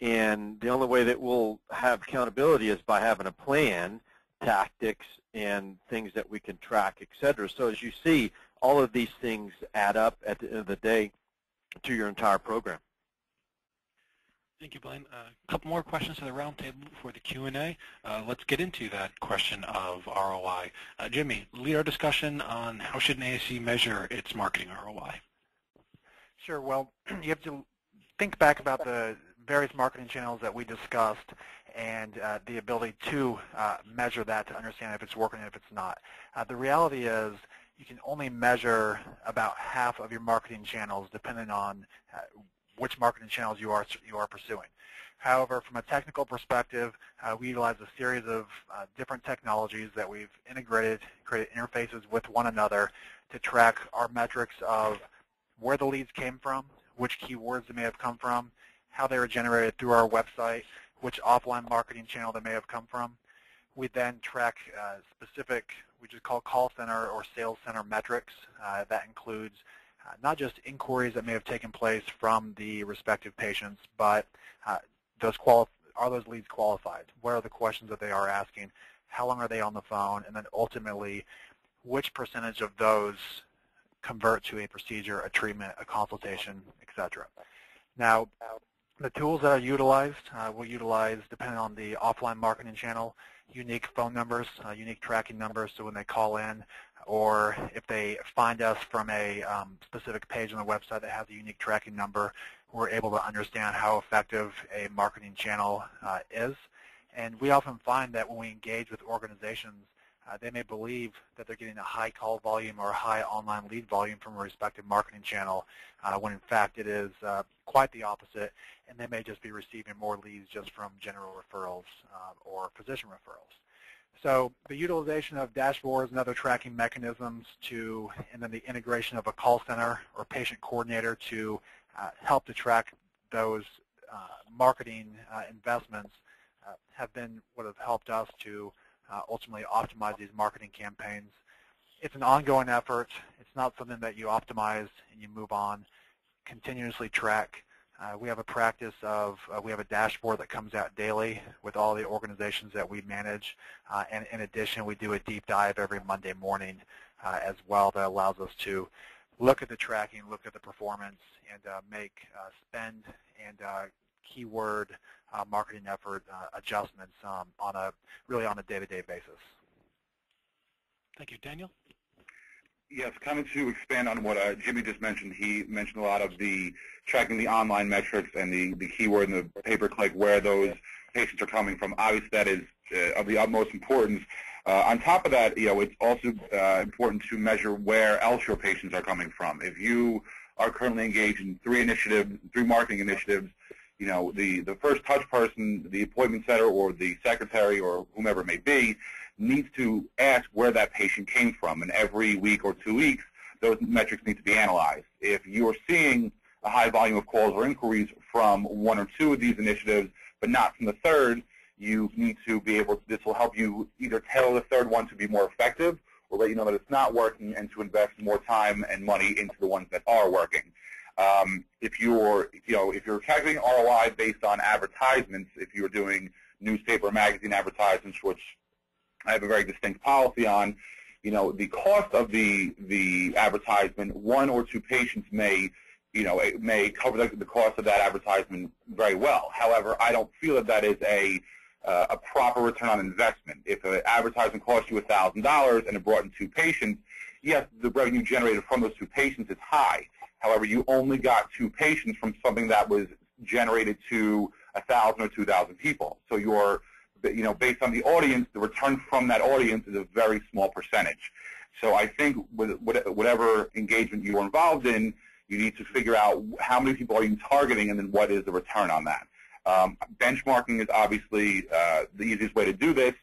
and the only way that we'll have accountability is by having a plan, tactics, and things that we can track, et cetera. So as you see, all of these things add up at the end of the day to your entire program. Thank you, Blayne. Uh, a couple more questions to the roundtable before the Q and A. Uh, let's get into that question of R O I. Uh, Jimmy, lead our discussion on how should an A S C measure its marketing R O I? Sure. Well, you have to think back about the various marketing channels that we discussed and uh, the ability to uh, measure that to understand if it's working and if it's not. Uh, the reality is you can only measure about half of your marketing channels depending on uh, which marketing channels you are, you are pursuing. However, from a technical perspective, uh, we utilize a series of uh, different technologies that we've integrated, created interfaces with one another to track our metrics of where the leads came from, which keywords they may have come from, how they were generated through our website, which offline marketing channel they may have come from. We then track uh, specific, we just call call center or sales center metrics. Uh, that includes uh, not just inquiries that may have taken place from the respective patients, but uh, those quali are those leads qualified? What are the questions that they are asking? How long are they on the phone? And then ultimately, which percentage of those convert to a procedure, a treatment, a consultation, et cetera. Now, the tools that are utilized, uh, we'll utilize, depending on the offline marketing channel, unique phone numbers, uh, unique tracking numbers, so when they call in or if they find us from a um, specific page on the website that has a unique tracking number, we're able to understand how effective a marketing channel uh, is. And we often find that when we engage with organizations, Uh, they may believe that they're getting a high call volume or a high online lead volume from a respective marketing channel, uh, when in fact it is uh, quite the opposite, and they may just be receiving more leads just from general referrals uh, or physician referrals. So the utilization of dashboards and other tracking mechanisms to, and then the integration of a call center or patient coordinator to uh, help to track those uh, marketing uh, investments uh, have been what have helped us to Uh, ultimately optimize these marketing campaigns. It's an ongoing effort. It's not something that you optimize and you move on. Continuously track. Uh, we have a practice of, uh, we have a dashboard that comes out daily with all the organizations that we manage. Uh, and in addition, we do a deep dive every Monday morning uh, as well that allows us to look at the tracking, look at the performance, and uh, make uh, spend and uh, keyword uh, marketing effort uh, adjustments um, on a really on a day-to-day basis. Thank you, Daniel. Yes, kind of to expand on what uh, Jimmy just mentioned. He mentioned a lot of the tracking the online metrics and the the keyword and the pay-per-click where those patients are coming from. Obviously, that is uh, of the utmost importance. Uh, on top of that, you know, it's also uh, important to measure where else your patients are coming from. If you are currently engaged in three initiatives, three marketing initiatives. You know, the, the first touch person, the appointment setter or the secretary or whomever it may be, needs to ask where that patient came from. And every week or two weeks, those metrics need to be analyzed. If you're seeing a high volume of calls or inquiries from one or two of these initiatives, but not from the third, you need to be able to, this will help you either tailor the third one to be more effective or let you know that it's not working and to invest more time and money into the ones that are working. Um, if you're, you know, if you're calculating R O I based on advertisements, if you're doing newspaper, magazine advertisements, which I have a very distinct policy on, you know, the cost of the the advertisement, one or two patients may, you know, it may cover the cost of that advertisement very well. However, I don't feel that that is a uh, a proper return on investment. If an advertisement cost you a thousand dollars and it brought in two patients, yes, the revenue generated from those two patients is high. However, you only got two patients from something that was generated to one thousand or two thousand people. So you're, you know, based on the audience, the return from that audience is a very small percentage. So I think with whatever engagement you're involved in, you need to figure out how many people are you targeting and then what is the return on that. Um, benchmarking is obviously uh, the easiest way to do this.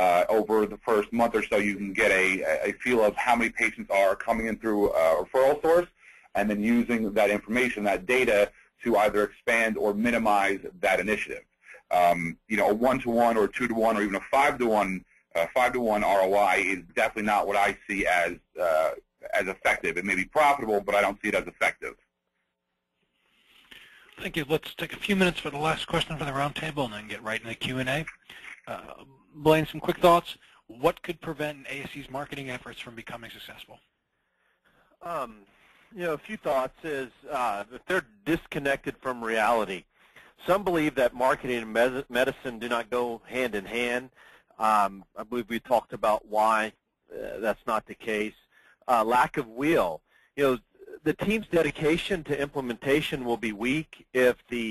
Uh, over the first month or so, you can get a, a feel of how many patients are coming in through a referral source, and then using that information, that data, to either expand or minimize that initiative. Um, you know, a one-to-one or a two-to-one or even a five-to-one, uh, five-to-one R O I is definitely not what I see as uh, as effective. It may be profitable, but I don't see it as effective. Thank you. Let's take a few minutes for the last question for the roundtable and then get right into the Q and A. Uh, Blayne, some quick thoughts. What could prevent A S C's marketing efforts from becoming successful? Um, You know, a few thoughts is uh, that they're disconnected from reality. Some believe that marketing and med medicine do not go hand in hand. Um, I believe we talked about why uh, that's not the case. Uh, lack of will. You know, the team's dedication to implementation will be weak if the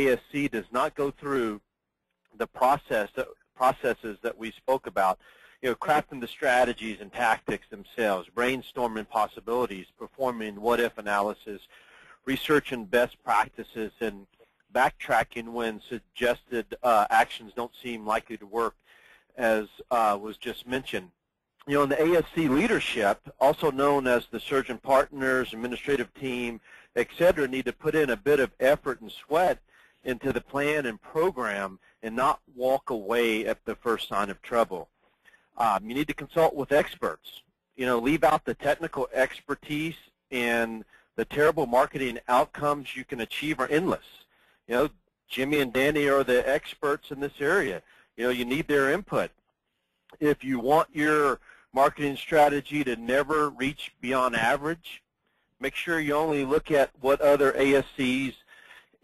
A S C does not go through the process that, processes that we spoke about. You know, crafting the strategies and tactics themselves, brainstorming possibilities, performing what-if analysis, researching best practices and backtracking when suggested uh, actions don't seem likely to work, as uh, was just mentioned. You know, in the A S C leadership, also known as the surgeon partners, administrative team, et cetera, need to put in a bit of effort and sweat into the plan and program and not walk away at the first sign of trouble. Um, you need to consult with experts. You know, leave out the technical expertise, and the terrible marketing outcomes you can achieve are endless. You know, Jimmy and Danny are the experts in this area. You know, you need their input. If you want your marketing strategy to never reach beyond average, make sure you only look at what other A S Cs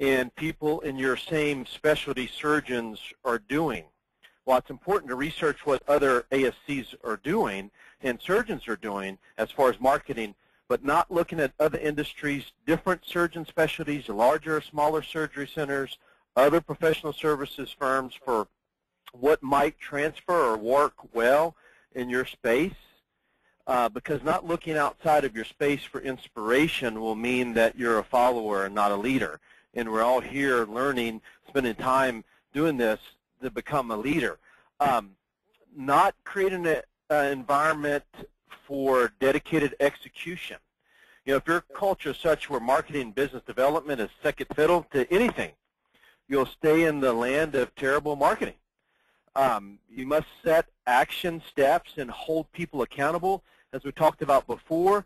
and people in your same specialty surgeons are doing. Well, it's important to research what other A S Cs are doing and surgeons are doing as far as marketing, but not looking at other industries, different surgeon specialties, larger or smaller surgery centers, other professional services firms for what might transfer or work well in your space, uh, because not looking outside of your space for inspiration will mean that you're a follower and not a leader. And we're all here learning, spending time doing this to become a leader. Um, not creating an environment for dedicated execution. You know, if your culture is such where marketing and business development is second fiddle to anything, you'll stay in the land of terrible marketing. Um, you must set action steps and hold people accountable, as we talked about before,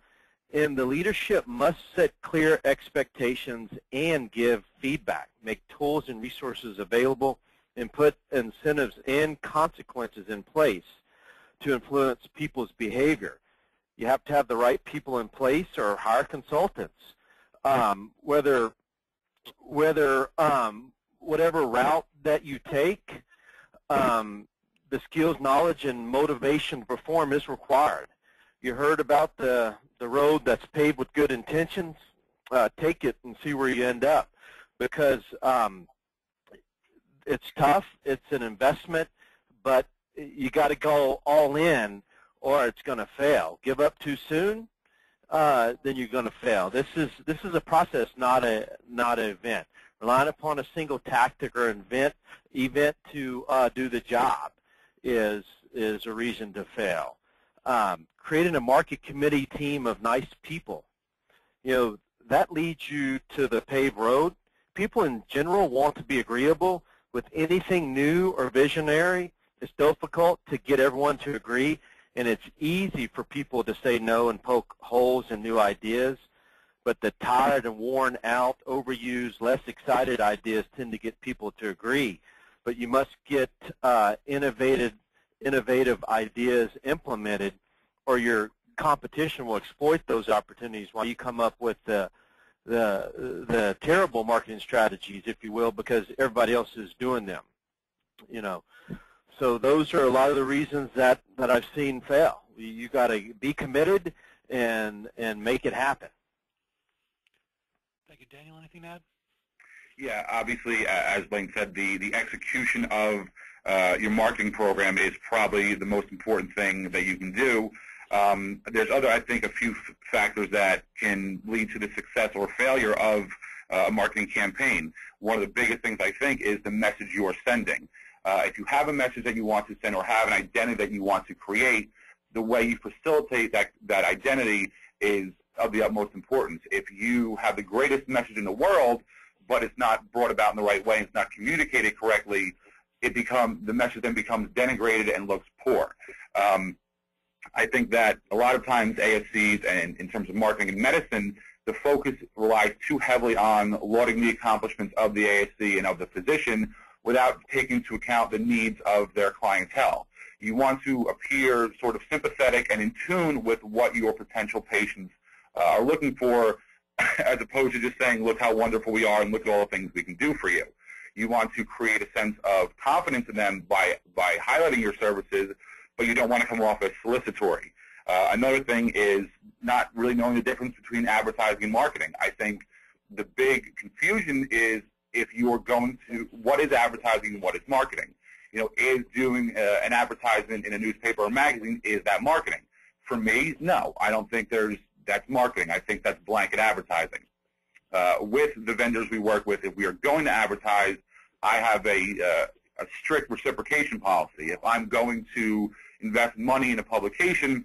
and the leadership must set clear expectations and give feedback, make tools and resources available, and put incentives and consequences in place to influence people's behavior. You have to have the right people in place or hire consultants. Um, whether, whether um, whatever route that you take, Um, the skills, knowledge, and motivation to perform is required. You heard about the, the road that's paved with good intentions. Uh, take it and see where you end up, because um, it's tough, it's an investment, but you got to go all in or it's going to fail. Give up too soon, uh, then you're going to fail. This is, this is a process, not, a, not an event. Relying upon a single tactic or event, event to uh, do the job is, is a reason to fail. Um, creating a market committee team of nice people, you know, that leads you to the paved road. People in general want to be agreeable with anything new or visionary. It's difficult to get everyone to agree, and it's easy for people to say no and poke holes in new ideas. But the tired and worn out, overused, less excited ideas tend to get people to agree. But you must get uh, innovative, innovative ideas implemented, or your competition will exploit those opportunities while you come up with the, the, the terrible marketing strategies, if you will, because everybody else is doing them. You know, so those are a lot of the reasons that, that I've seen fail. You got to be committed and, and make it happen. Thank you. Daniel, anything to add? Yeah, obviously, uh, as Blayne said, the, the execution of uh, your marketing program is probably the most important thing that you can do. Um, there's other, I think, a few f factors that can lead to the success or failure of uh, a marketing campaign. One of the biggest things, I think, is the message you are sending. Uh, if you have a message that you want to send or have an identity that you want to create, the way you facilitate that, that identity is of the utmost importance. If you have the greatest message in the world, but it's not brought about in the right way, and it's not communicated correctly, it becomes, the message then becomes denigrated and looks poor. Um, I think that a lot of times A S Cs, and in terms of marketing and medicine, the focus relies too heavily on lauding the accomplishments of the A S C and of the physician without taking into account the needs of their clientele. You want to appear sort of sympathetic and in tune with what your potential patients Uh, are looking for, as opposed to just saying, look how wonderful we are and look at all the things we can do for you. You want to create a sense of confidence in them by, by highlighting your services, but you don't want to come off as solicitory. Uh, another thing is not really knowing the difference between advertising and marketing. I think the big confusion is if you're going to, what is advertising and what is marketing? You know, is doing uh, an advertisement in a newspaper or magazine, is that marketing? For me, no. I don't think there's That's marketing. I think that's blanket advertising. uh, with the vendors we work with. If we are going to advertise, I have a, uh, a strict reciprocation policy. If I'm going to invest money in a publication,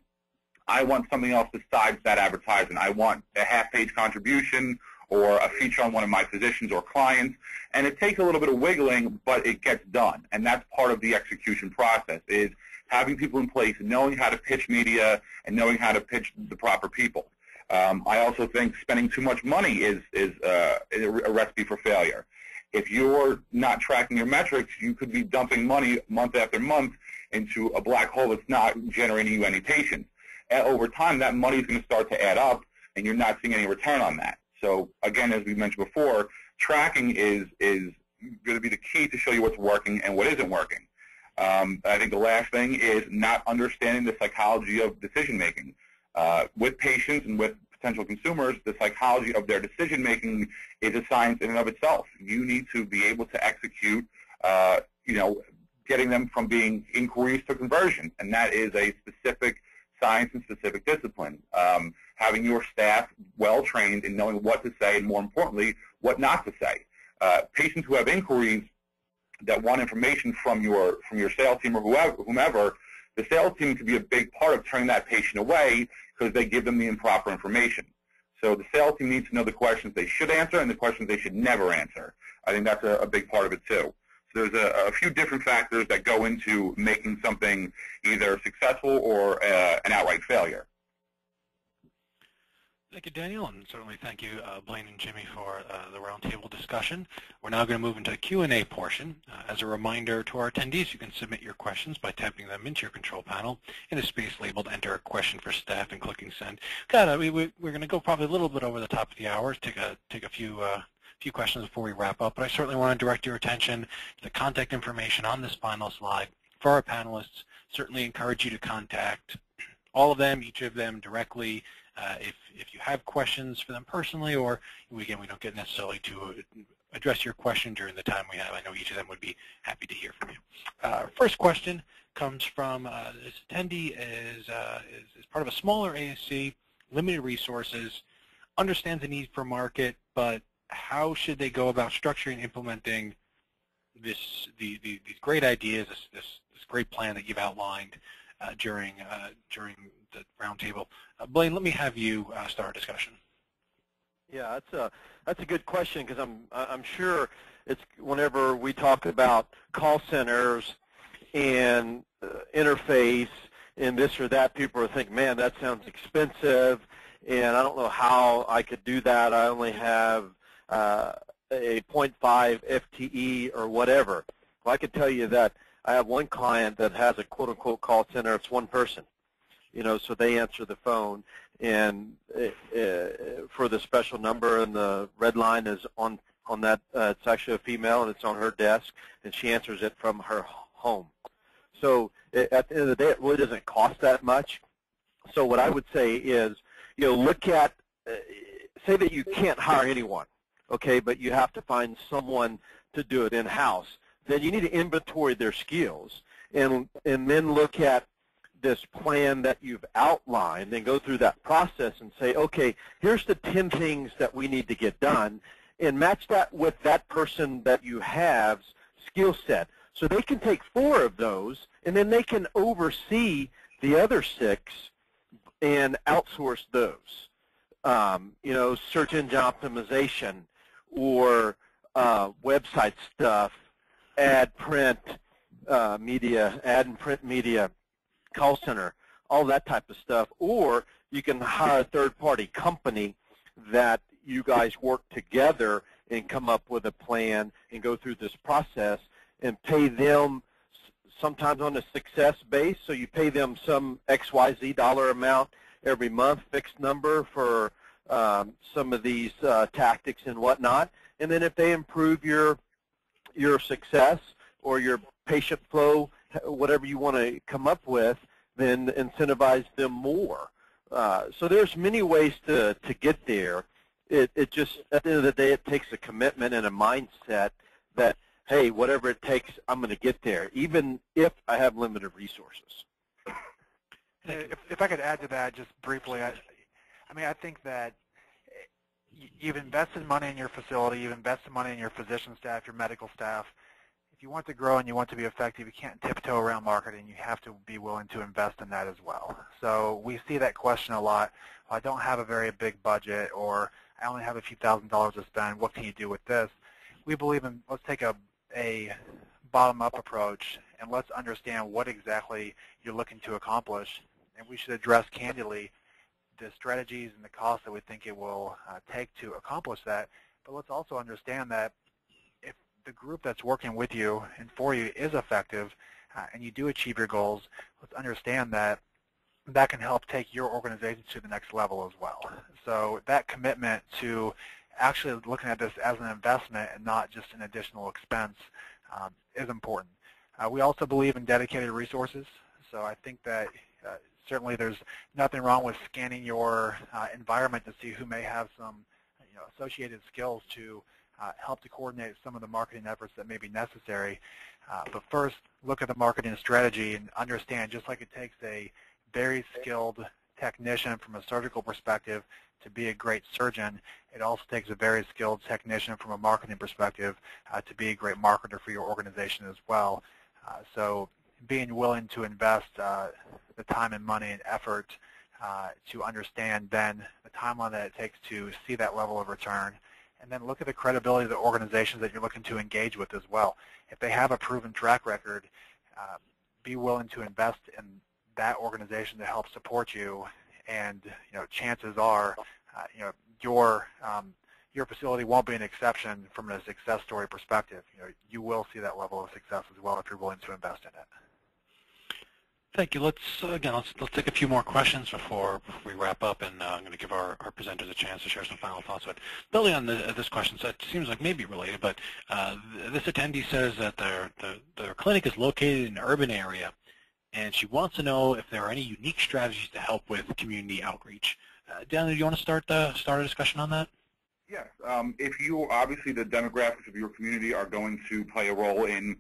I want something else besides that advertisement. I want a half-page contribution or a feature on one of my physicians or clients. And it takes a little bit of wiggling, but it gets done. And that's part of the execution process, is having people in place, knowing how to pitch media, and knowing how to pitch the proper people. Um, I also think spending too much money is, is uh, a recipe for failure. If you're not tracking your metrics, you could be dumping money month after month into a black hole that's not generating you any patients. Over time, that money is going to start to add up, and you're not seeing any return on that. So again, as we mentioned before, tracking is is going to be the key to show you what's working and what isn't working. Um, I think the last thing is not understanding the psychology of decision making. Uh, with patients and with potential consumers, the psychology of their decision making is a science in and of itself. You need to be able to execute, uh, you know, getting them from being inquiries to conversion, and that is a specific science and specific discipline. Um, having your staff well-trained in knowing what to say and, more importantly, what not to say. Uh, patients who have inquiries that want information from your from your sales team or whoever, whomever, the sales team can be a big part of turning that patient away because they give them the improper information. So the sales team needs to know the questions they should answer and the questions they should never answer. I think that's a, a big part of it, too. There's a, a few different factors that go into making something either successful or uh, an outright failure. Thank you, Daniel, and certainly thank you, uh, Blayne and Jimmy, for uh, the roundtable discussion. We're now going to move into a Q and A portion. Uh, as a reminder to our attendees, you can submit your questions by typing them into your control panel in a space labeled Enter a Question for Staff and clicking Send. God, I mean, we, we're going to go probably a little bit over the top of the hour, take a, take a few uh, few questions before we wrap up, but I certainly want to direct your attention to the contact information on this final slide for our panelists. Certainly encourage you to contact all of them, each of them directly, uh, if, if you have questions for them personally, or again, we don't get necessarily to address your question during the time we have. I know each of them would be happy to hear from you. Uh, first question comes from uh, this attendee is, uh, is, is part of a smaller A S C, limited resources, understands the need for market, but how should they go about structuring and implementing this, the, the, these great ideas, this, this, this great plan that you've outlined uh, during, uh, during the roundtable? Uh, Blayne, let me have you uh, start our discussion. Yeah, that's a, that's a good question, because I'm, I'm sure it's whenever we talk about call centers and uh, interface and this or that, people are thinking, man, that sounds expensive, and I don't know how I could do that. I only have Uh, a zero point five F T E or whatever. Well, I could tell you that I have one client that has a quote-unquote call center. It's one person, you know, so they answer the phone, and it, it, for the special number, and the red line is on on that. Uh, it's actually a female, and it's on her desk, and she answers it from her home. So it, at the end of the day, it really doesn't cost that much. So what I would say is, you know, look at uh, say that you can't hire anyone. Okay, but you have to find someone to do it in-house. Then you need to inventory their skills, and and then look at this plan that you've outlined and go through that process and say, okay, here's the ten things that we need to get done, and match that with that person that you have's skill set. So they can take four of those, and then they can oversee the other six and outsource those. Um, you know, search engine optimization, or uh, website stuff, ad print uh, media, ad and print media, call center, all that type of stuff. Or you can hire a third-party company that you guys work together and come up with a plan and go through this process and pay them sometimes on a success base. So you pay them some X Y Z dollar amount every month, fixed number for um, some of these uh, tactics and whatnot. And then if they improve your your success or your patient flow, whatever you want to come up with, then incentivize them more. Uh, so there's many ways to, to get there. It, it just, at the end of the day, it takes a commitment and a mindset that, hey, whatever it takes, I'm going to get there, even if I have limited resources. If, if I could add to that just briefly, I, I mean, I think that you've invested money in your facility, you've invested money in your physician staff, your medical staff. If you want to grow and you want to be effective, you can't tiptoe around marketing. You have to be willing to invest in that as well. So we see that question a lot. Well, I don't have a very big budget, or I only have a few thousand dollars to spend. What can you do with this? We believe in, let's take a, a bottom-up approach, and let's understand what exactly you're looking to accomplish. And we should address candidly the strategies and the costs that we think it will uh, take to accomplish that. But let's also understand that if the group that's working with you and for you is effective uh, and you do achieve your goals, let's understand that that can help take your organization to the next level as well. So that commitment to actually looking at this as an investment and not just an additional expense um, is important. Uh, we also believe in dedicated resources, so I think that uh, certainly there's nothing wrong with scanning your uh, environment to see who may have some you know, associated skills to uh, help to coordinate some of the marketing efforts that may be necessary. Uh, but first, look at the marketing strategy and understand, just like it takes a very skilled technician from a surgical perspective to be a great surgeon, it also takes a very skilled technician from a marketing perspective uh, to be a great marketer for your organization as well. Uh, so being willing to invest uh, the time and money and effort uh, to understand then the timeline that it takes to see that level of return, and then look at the credibility of the organizations that you're looking to engage with as well. If they have a proven track record, uh, be willing to invest in that organization to help support you, and you know, chances are, uh, you know, your um, your facility won't be an exception from a success story perspective. You know, you will see that level of success as well if you're willing to invest in it. Thank you. Let's uh, again, let's let's take a few more questions before, before we wrap up, and uh, I'm going to give our, our presenters a chance to share some final thoughts. But building on the, this question, so it seems like maybe related, but uh, this attendee says that their, their their clinic is located in an urban area, and she wants to know if there are any unique strategies to help with community outreach. Uh, Daniel, do you want to start the start a discussion on that? Yes. Um, if you obviously the demographics of your community are going to play a role in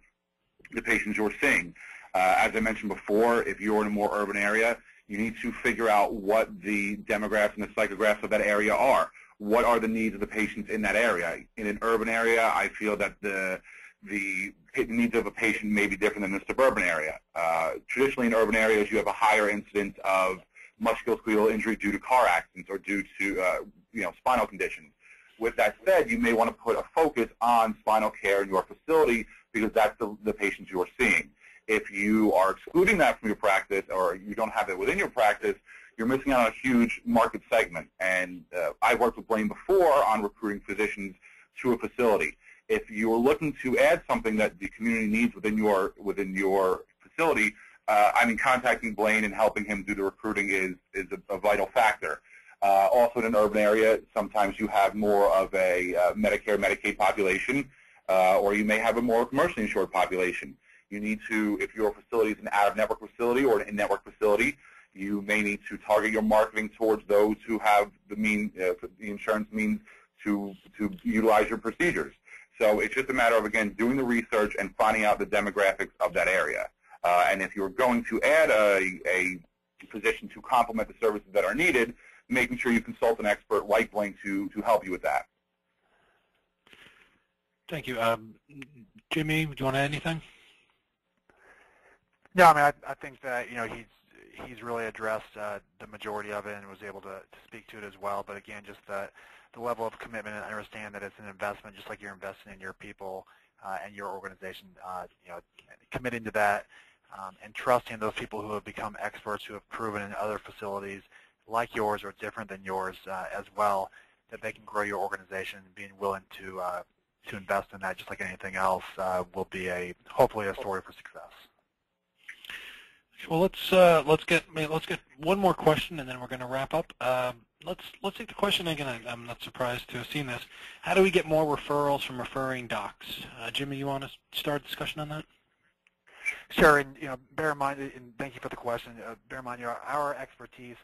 the patients you're seeing. Uh, as I mentioned before, if you're in a more urban area, you need to figure out what the demographics and the psychographs of that area are. What are the needs of the patients in that area? In an urban area, I feel that the the needs of a patient may be different than a suburban area. Uh, traditionally, in urban areas, you have a higher incidence of musculoskeletal injury due to car accidents or due to uh, you know spinal conditions. With that said, you may want to put a focus on spinal care in your facility because that's the, the patients you are seeing. If you are excluding that from your practice or you don't have it within your practice, you're missing out on a huge market segment. And uh, I've worked with Blayne before on recruiting physicians to a facility. If you're looking to add something that the community needs within your within your facility, uh, I mean, contacting Blayne and helping him do the recruiting is is a, a vital factor. Uh, also, in an urban area, sometimes you have more of a uh, Medicare, Medicaid population, uh, or you may have a more commercially insured population. You need to, if your facility is an out-of-network facility or an in-network facility, you may need to target your marketing towards those who have the mean, uh, the insurance means to to utilize your procedures. So it's just a matter of, again, doing the research and finding out the demographics of that area. Uh, and if you're going to add a, a physician to complement the services that are needed, making sure you consult an expert like Blayne to, to help you with that. Thank you. Um, Jimmy, do you want to add anything? No, I mean, I, I think that, you know, he's, he's really addressed uh, the majority of it and was able to, to speak to it as well. But, again, just that the level of commitment and understand that it's an investment, just like you're investing in your people uh, and your organization, uh, you know, committing to that um, and trusting those people who have become experts, who have proven in other facilities like yours or different than yours uh, as well, that they can grow your organization, and being willing to, uh, to invest in that just like anything else uh, will be a hopefully a story for success. Well, let's uh, let's get let's get one more question, and then we're going to wrap up. Um, let's let's take the question again. I, I'm not surprised to have seen this. How do we get more referrals from referring docs? Uh, Jimmy, you want to start a discussion on that? Sure, and you know, bear in mind, and thank you for the question. Uh, bear in mind, you know, our expertise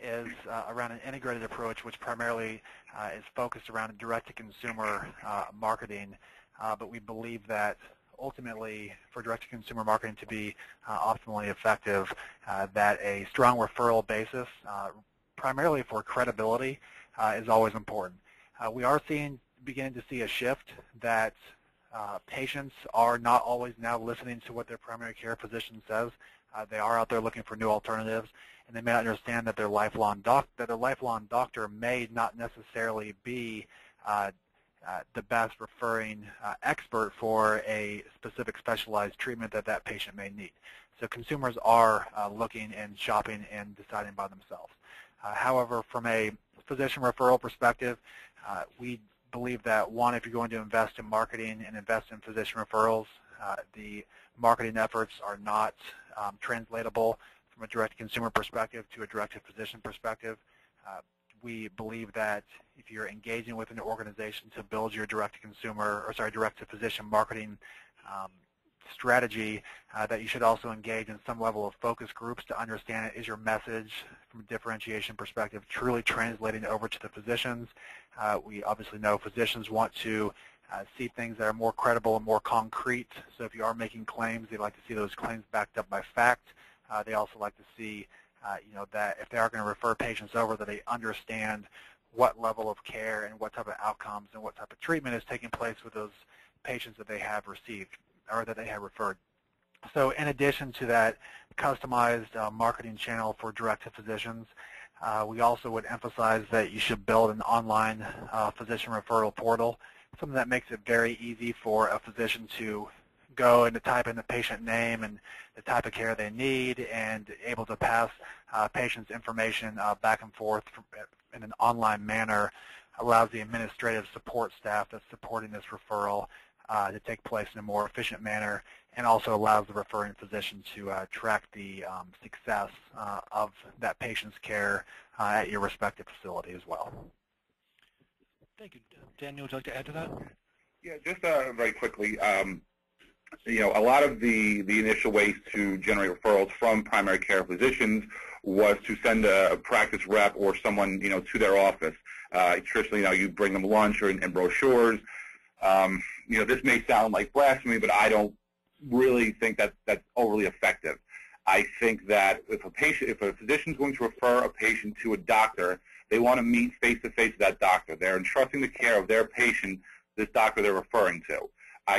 is uh, around an integrated approach, which primarily uh, is focused around direct-to-consumer uh, marketing, uh, but we believe that. Ultimately, for direct-to-consumer marketing to be uh, optimally effective, uh, that a strong referral basis, uh, primarily for credibility, uh, is always important. Uh, we are seeing, beginning to see a shift that uh, patients are not always now listening to what their primary care physician says. Uh, they are out there looking for new alternatives, and they may not understand that their lifelong doc that their lifelong doctor may not necessarily be uh, uh, the best referring uh, expert for a specific specialized treatment that that patient may need. So consumers are uh, looking and shopping and deciding by themselves. Uh, however, from a physician referral perspective, uh, we believe that, one, if you're going to invest in marketing and invest in physician referrals, uh, the marketing efforts are not um, translatable from a direct-to-consumer perspective to a direct-to-physician perspective. Uh, we believe that if you're engaging with an organization to build your direct-to-consumer, or sorry, direct-to-physician marketing um, strategy, uh, that you should also engage in some level of focus groups to understand, is your message from a differentiation perspective truly translating over to the physicians. Uh, we obviously know physicians want to uh, see things that are more credible and more concrete, so if you are making claims, they like to see those claims backed up by fact. Uh, they also like to see uh, you know, that if they are going to refer patients over, that they understand what level of care and what type of outcomes and what type of treatment is taking place with those patients that they have received, or that they have referred. So in addition to that customized uh, marketing channel for direct-to-physicians, uh, we also would emphasize that you should build an online uh, physician referral portal, something that makes it very easy for a physician to go and to type in the patient name and the type of care they need, and able to pass uh, patients' information uh, back and forth in an online manner, allows the administrative support staff that's supporting this referral Uh, to take place in a more efficient manner, and also allows the referring physician to uh, track the um, success uh, of that patient's care uh, at your respective facility as well. Thank you. Daniel, would you like to add to that? Yeah, just uh, very quickly. Um, you know, a lot of the, the initial ways to generate referrals from primary care physicians was to send a, a practice rep or someone, you know, to their office. Uh, traditionally, you know, you bring them lunch or and brochures. Um, you know, this may sound like blasphemy, but I don't really think that that's overly effective. I think that if a patient, if a physician's going to refer a patient to a doctor, they want to meet face-to-face with that doctor. They're entrusting the care of their patient to this doctor they're referring to.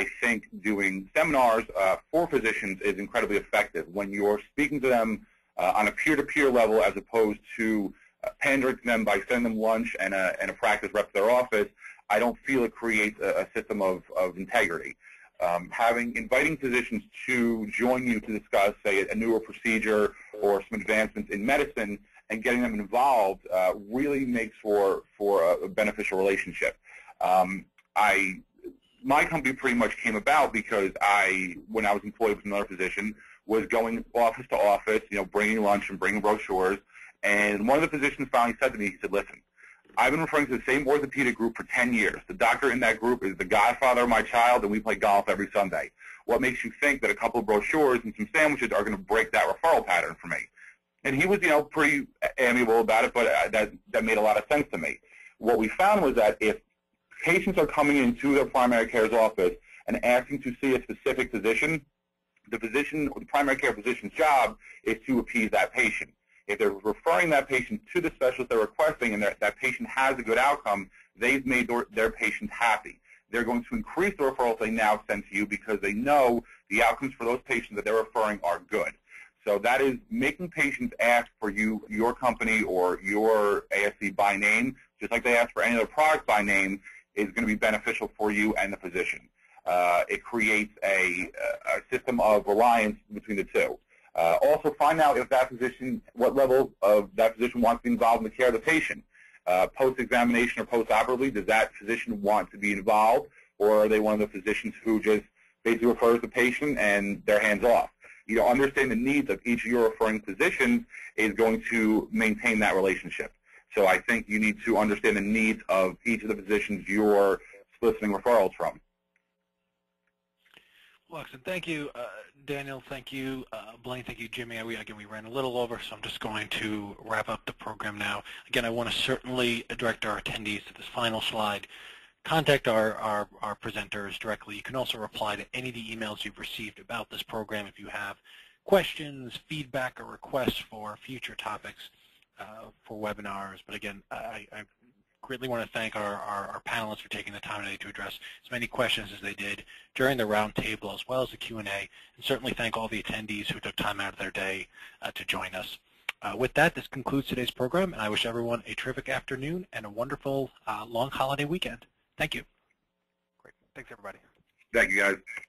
I think doing seminars uh, for physicians is incredibly effective when you're speaking to them uh, on a peer-to-peer level, as opposed to uh, pandering to them by sending them lunch and a, and a practice rep to their office. I don't feel it creates a system of, of integrity. Um, having inviting physicians to join you to discuss, say, a newer procedure or some advancements in medicine, and getting them involved uh, really makes for for a beneficial relationship. Um, I my company pretty much came about because I, when I was employed with another physician, was going office to office, you know, bringing lunch and bringing brochures, and one of the physicians finally said to me, he said, "Listen, I've been referring to the same orthopedic group for ten years. The doctor in that group is the godfather of my child, and we play golf every Sunday. What makes you think that a couple of brochures and some sandwiches are going to break that referral pattern for me?" And he was, you know, pretty amiable about it, but that, that made a lot of sense to me. What we found was that if patients are coming into their primary care's office and asking to see a specific physician, the physician, the primary care physician's job is to appease that patient. If they're referring that patient to the specialist they're requesting, and that, that patient has a good outcome, they've made their, their patient happy. They're going to increase the referrals they now send to you because they know the outcomes for those patients that they're referring are good. So that is making patients ask for you, your company or your A S C by name, just like they ask for any other product by name, is going to be beneficial for you and the physician. Uh, it creates a, a system of reliance between the two. Uh, also, find out if that physician, what level of that physician wants to be involved in the care of the patient. Uh, post-examination or post-operatively, does that physician want to be involved, or are they one of the physicians who just basically refers the patient and they're hands off? You know, understand the needs of each of your referring physicians is going to maintain that relationship. So I think you need to understand the needs of each of the physicians you're soliciting referrals from. Well, excellent. Thank you, uh, Daniel. Thank you, uh, Blayne. Thank you, Jimmy. We, again, we ran a little over, so I'm just going to wrap up the program now. Again, I want to certainly direct our attendees to this final slide. Contact our, our, our presenters directly. You can also reply to any of the emails you've received about this program if you have questions, feedback, or requests for future topics uh, for webinars. But again, I, I greatly want to thank our, our, our panelists for taking the time today to address as many questions as they did during the roundtable as well as the Q and A, and certainly thank all the attendees who took time out of their day uh, to join us. Uh, with that, this concludes today's program, and I wish everyone a terrific afternoon and a wonderful uh, long holiday weekend. Thank you. Great. Thanks, everybody. Thank you, guys.